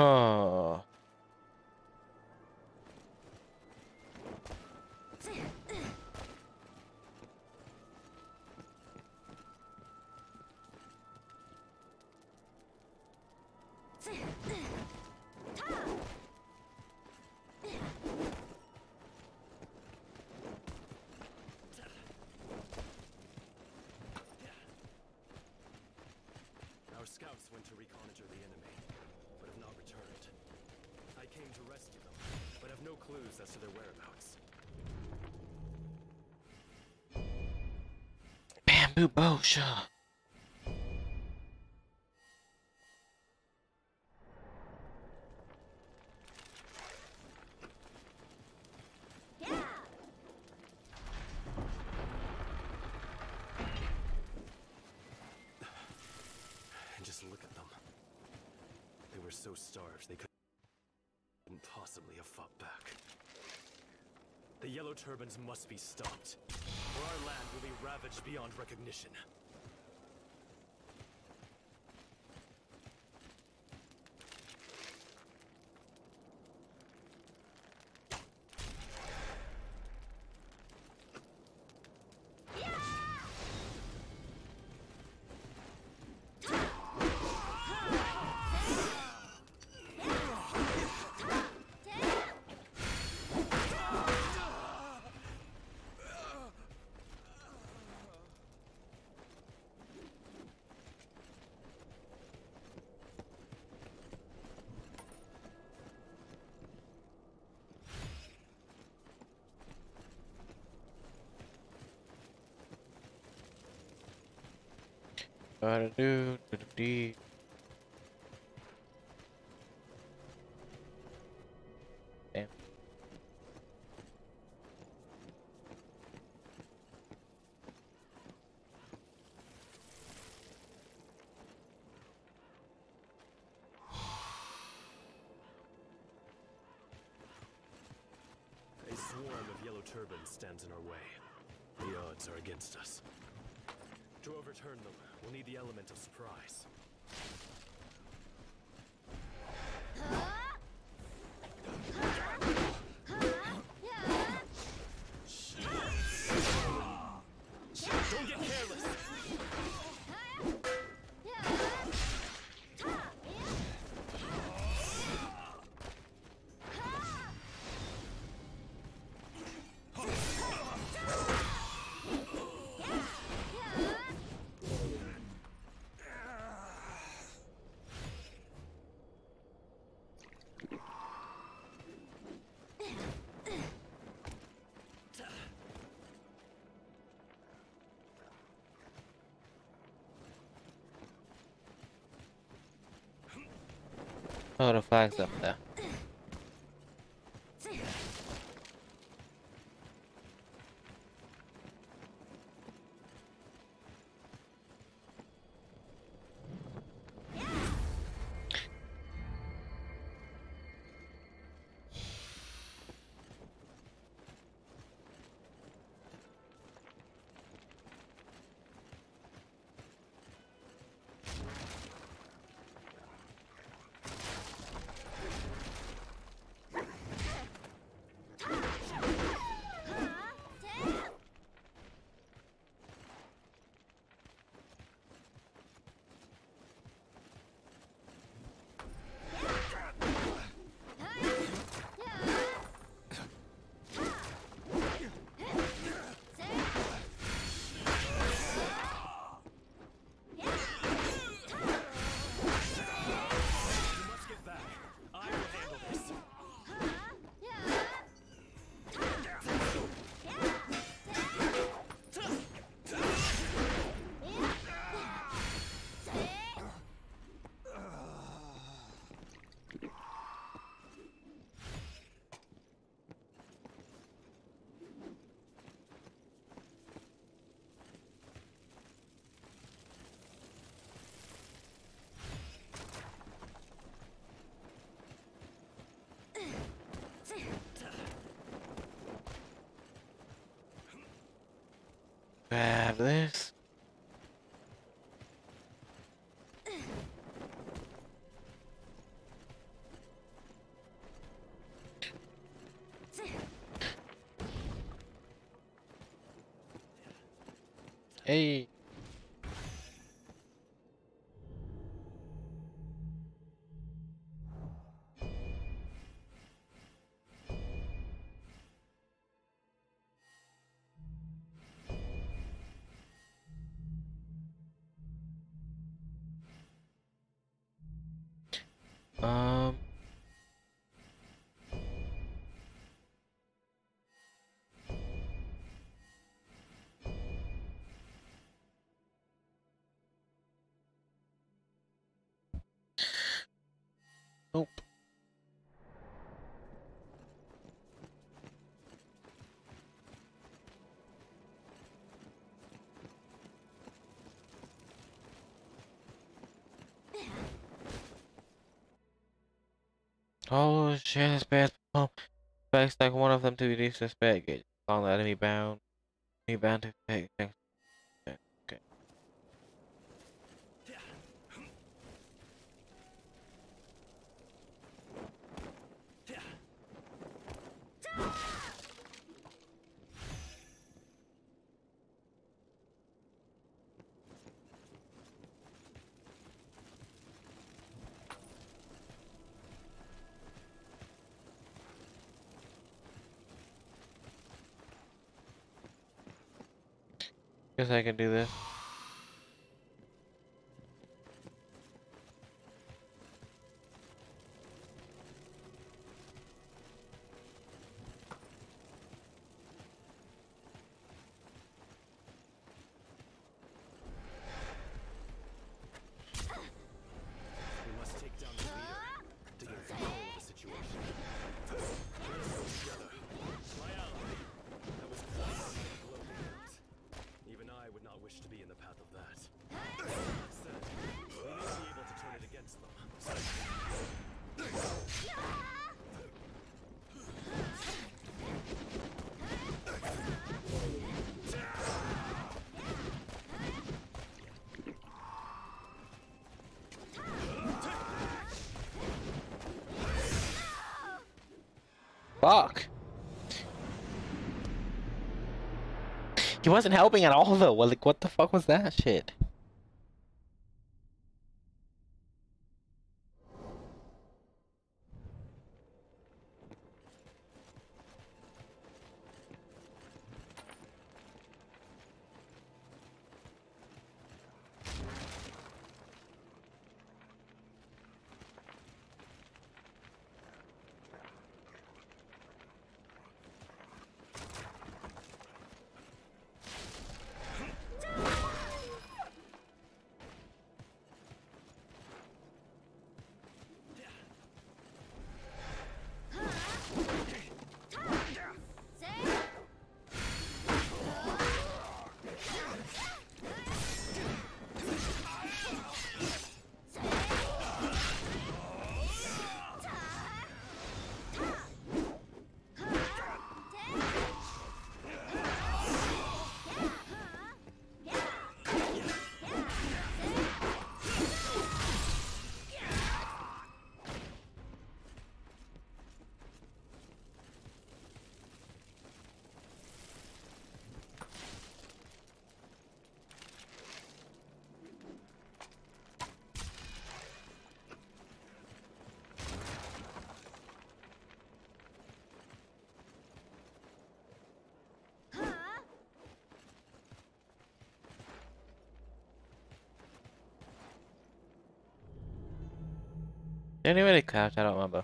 Oh. Our scouts went to reconnoiter the enemy, but have not returned. I came to rescue them, but have no clues as to their whereabouts. Bamboo Bosha. And just look at them. They were so starved they couldn't possibly have fought back. The Yellow Turbans must be stopped, or our land will be ravaged beyond recognition. Gotta do the deed. A swarm of yellow turbans stands in our way. The odds are against us. To overturn them, we'll need the element of surprise. Don't get careless! Oh, the flag's up there. Grab this. Hey. Nope. Oh shit, this bad pump. Expects like one of them to reduce this baggage on the enemy bound. Enemy bound to take things. Guess I can do this. Fuck. He wasn't helping at all though. Like, what the fuck was that shit? Anyway, I don't remember.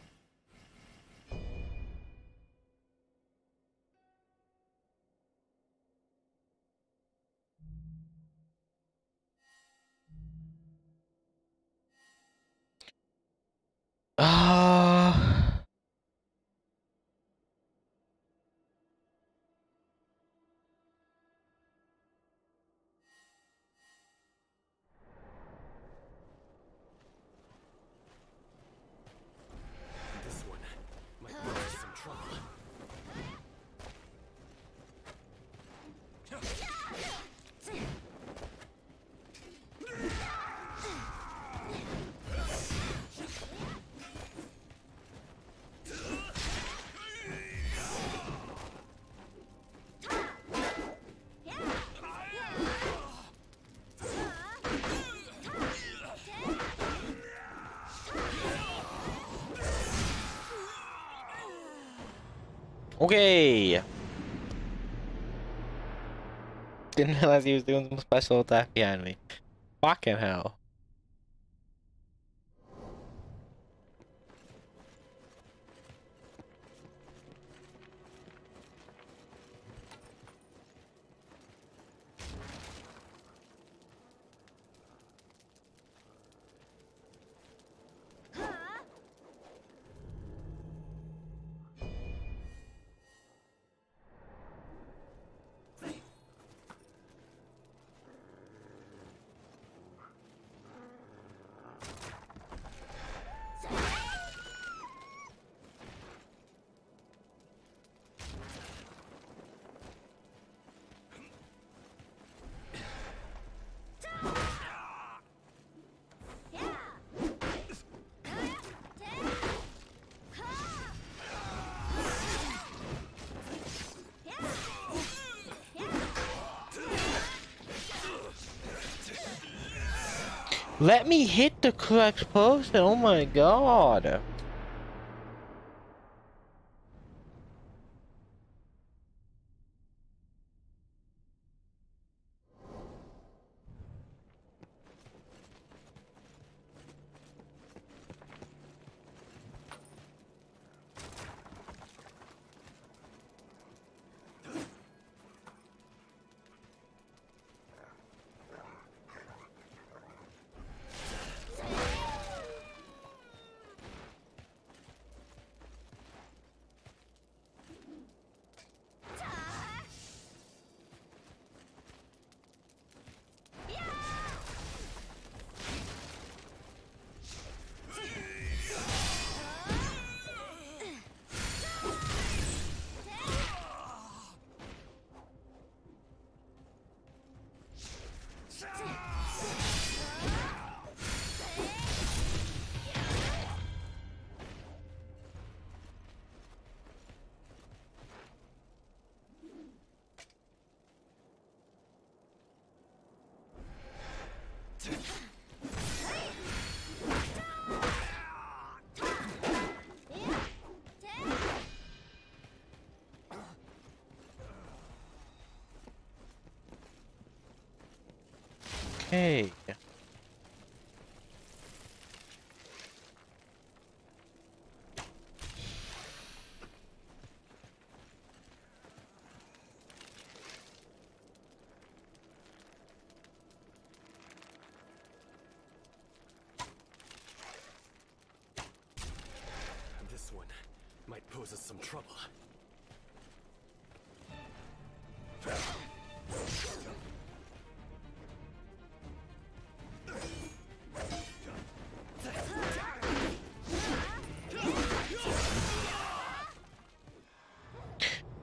Okay. Didn't realize he was doing some special attack behind me. Fucking hell. Let me hit the correct person, oh my god. Hey. This one might pose us some trouble.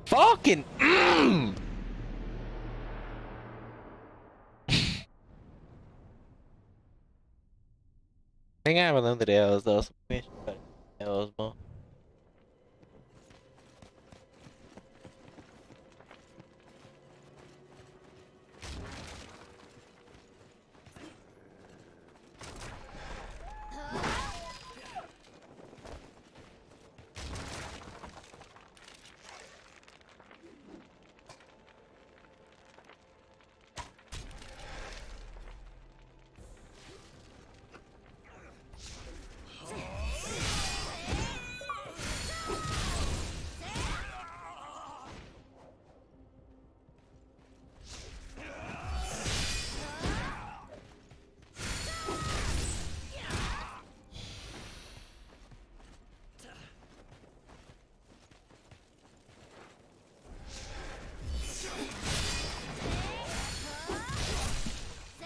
Fucking I think I remember the L's though, so we should put L's more.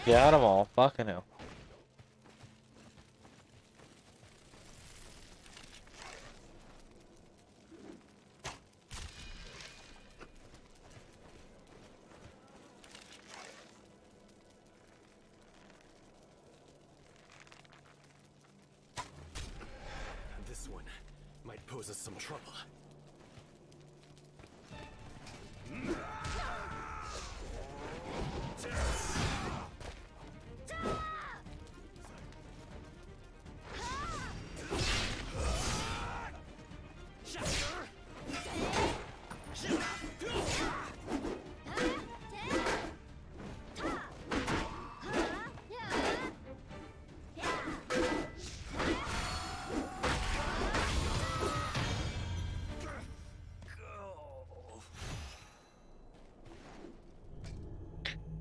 Got them all, fucking hell. This one might pose us some trouble.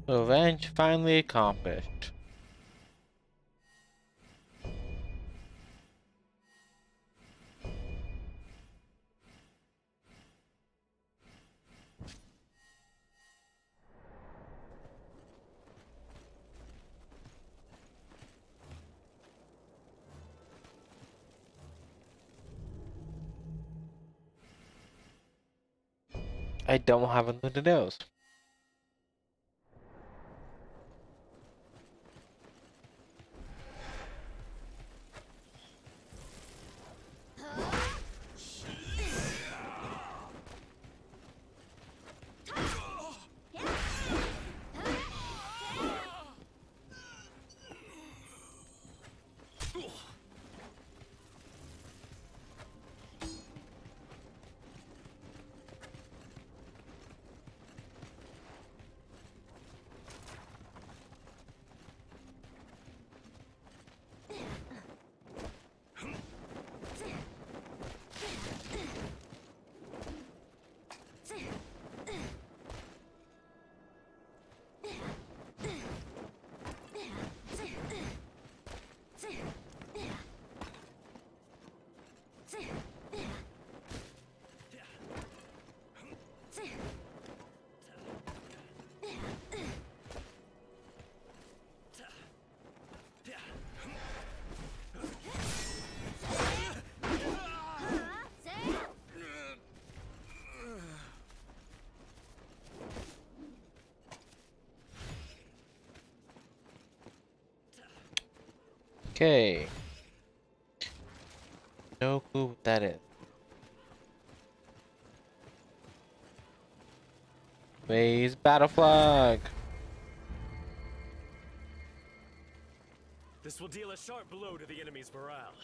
Revenge finally accomplished. I don't have another dose. Okay. No clue what that is. Raise battle flag. This will deal a sharp blow to the enemy's morale.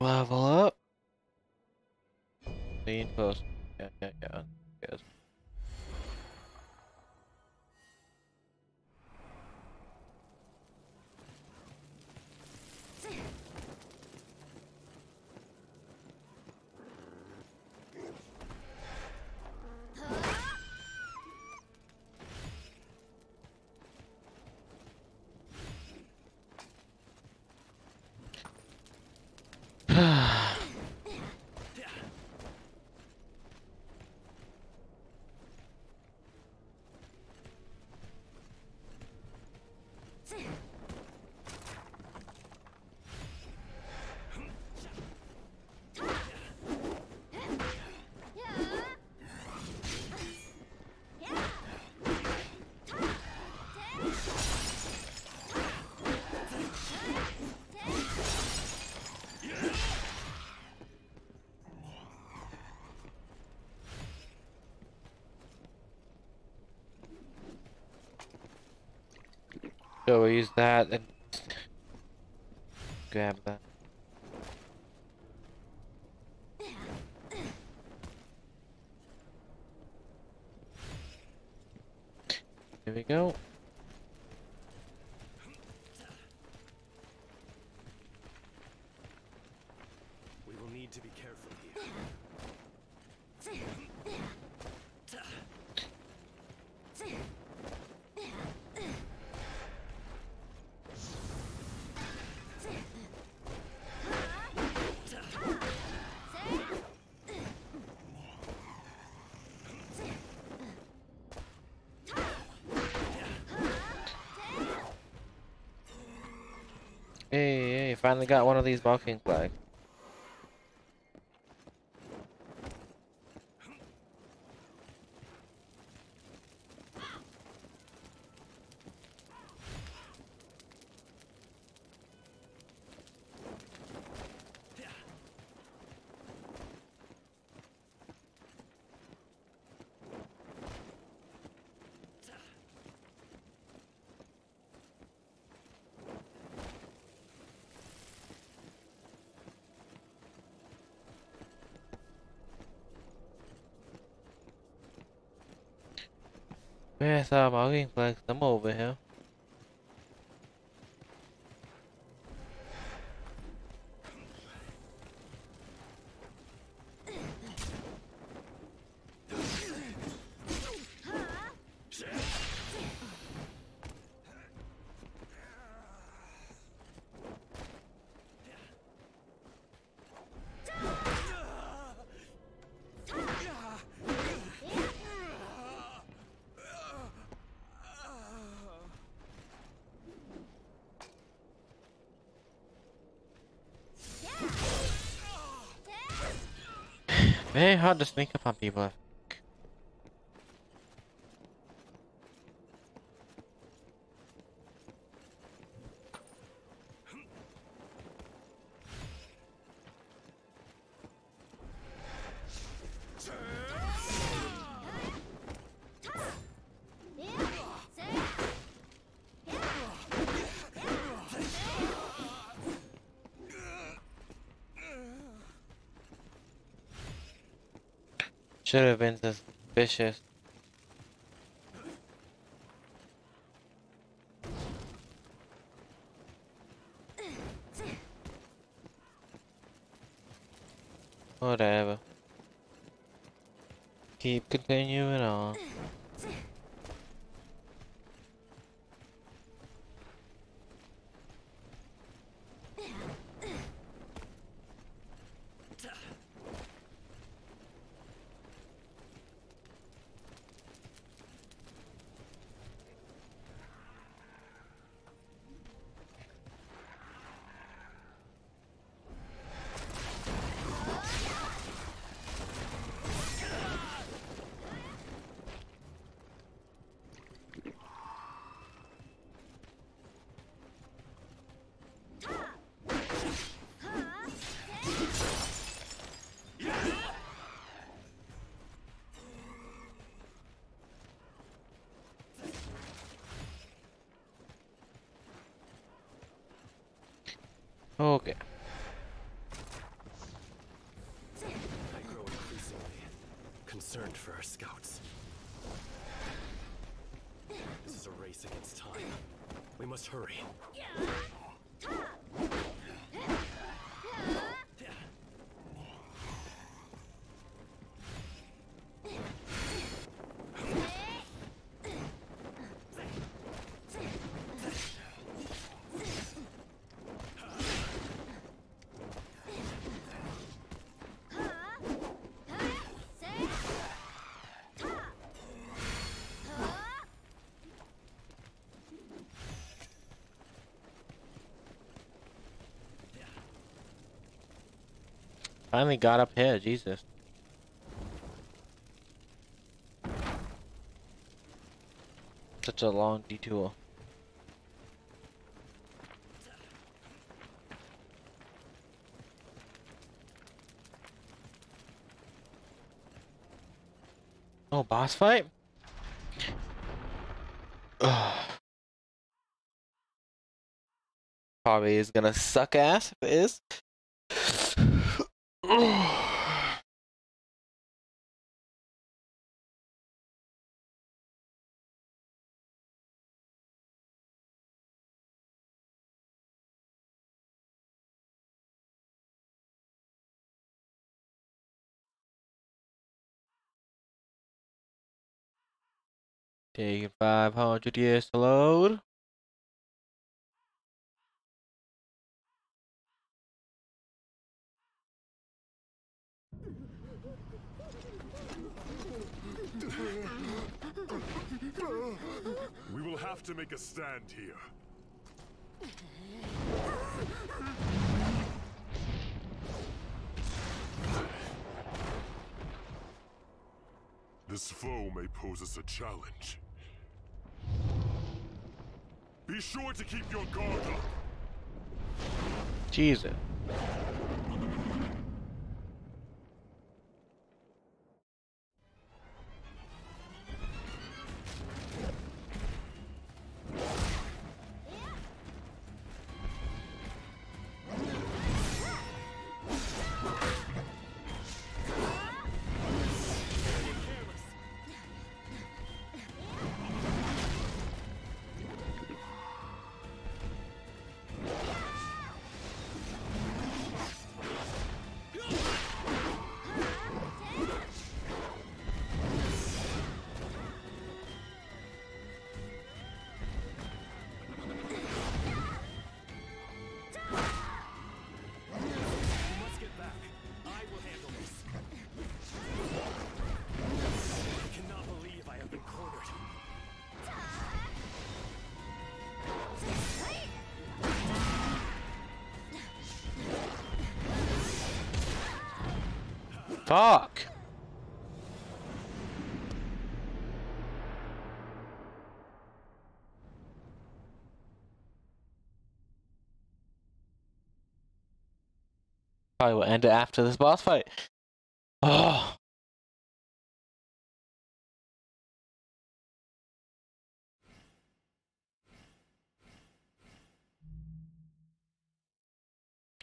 Level up. Lean post. Yeah. Yes. So I use that and grab that. There we go. We will need to be careful here. Hey, finally got one of these walking flags. Where's our marking flags? I'm over here. Very hard to sneak up on people, I think. Should have been suspicious. Whatever. Keep continuing on. Okay. I grow increasingly concerned for our scouts. This is a race against time. We must hurry. Finally got up here, Jesus. Such a long detour. Oh, boss fight? probably is gonna suck ass if it is. Taking 500 years to load. We will have to make a stand here. This foe may pose us a challenge. Be sure to keep your guard up. Jesus. Fuck. Probably will end it after this boss fight. Oh.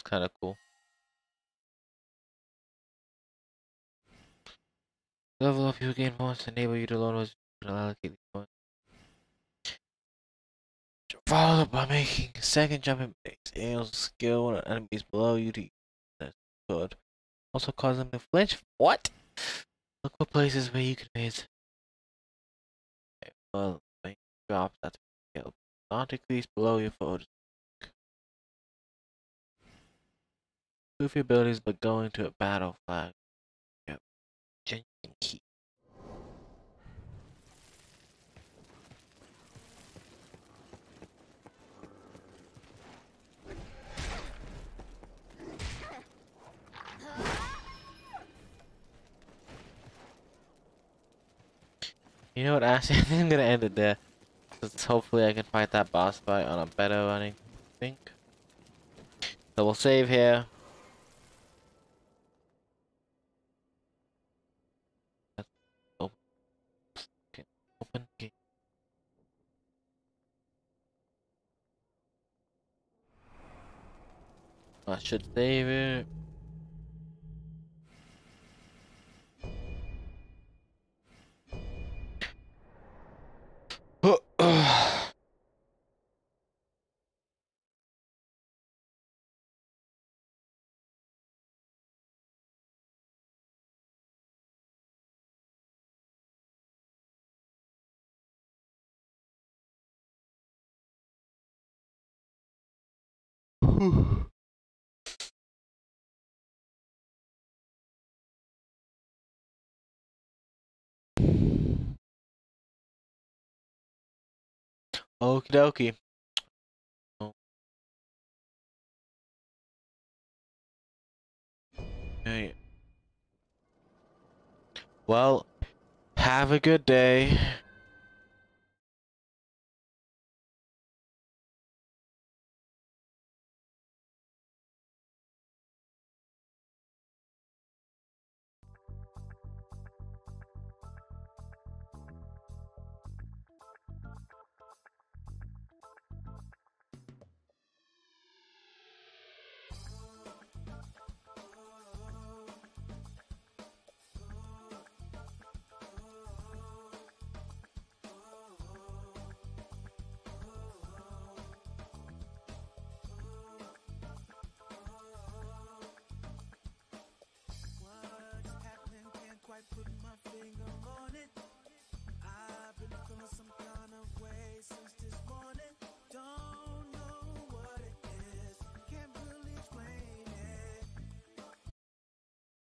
Kind of cool. Level up, you gain points to enable you to load those and allocate these points. Followed by making a second jumping makes aerial skill on enemies below you to use that good. Also cause them to flinch. What? Look for places where you can hit. Okay, well, when you drop that skill, not decrease below your foe. Move your abilities but going to a battle flag. Key. You know what, actually, I think I'm gonna end it there. Because hopefully I can fight that boss fight on a better running, I think. So we'll save here. I should save it. Okie dokie. Oh. Okay. Well, have a good day.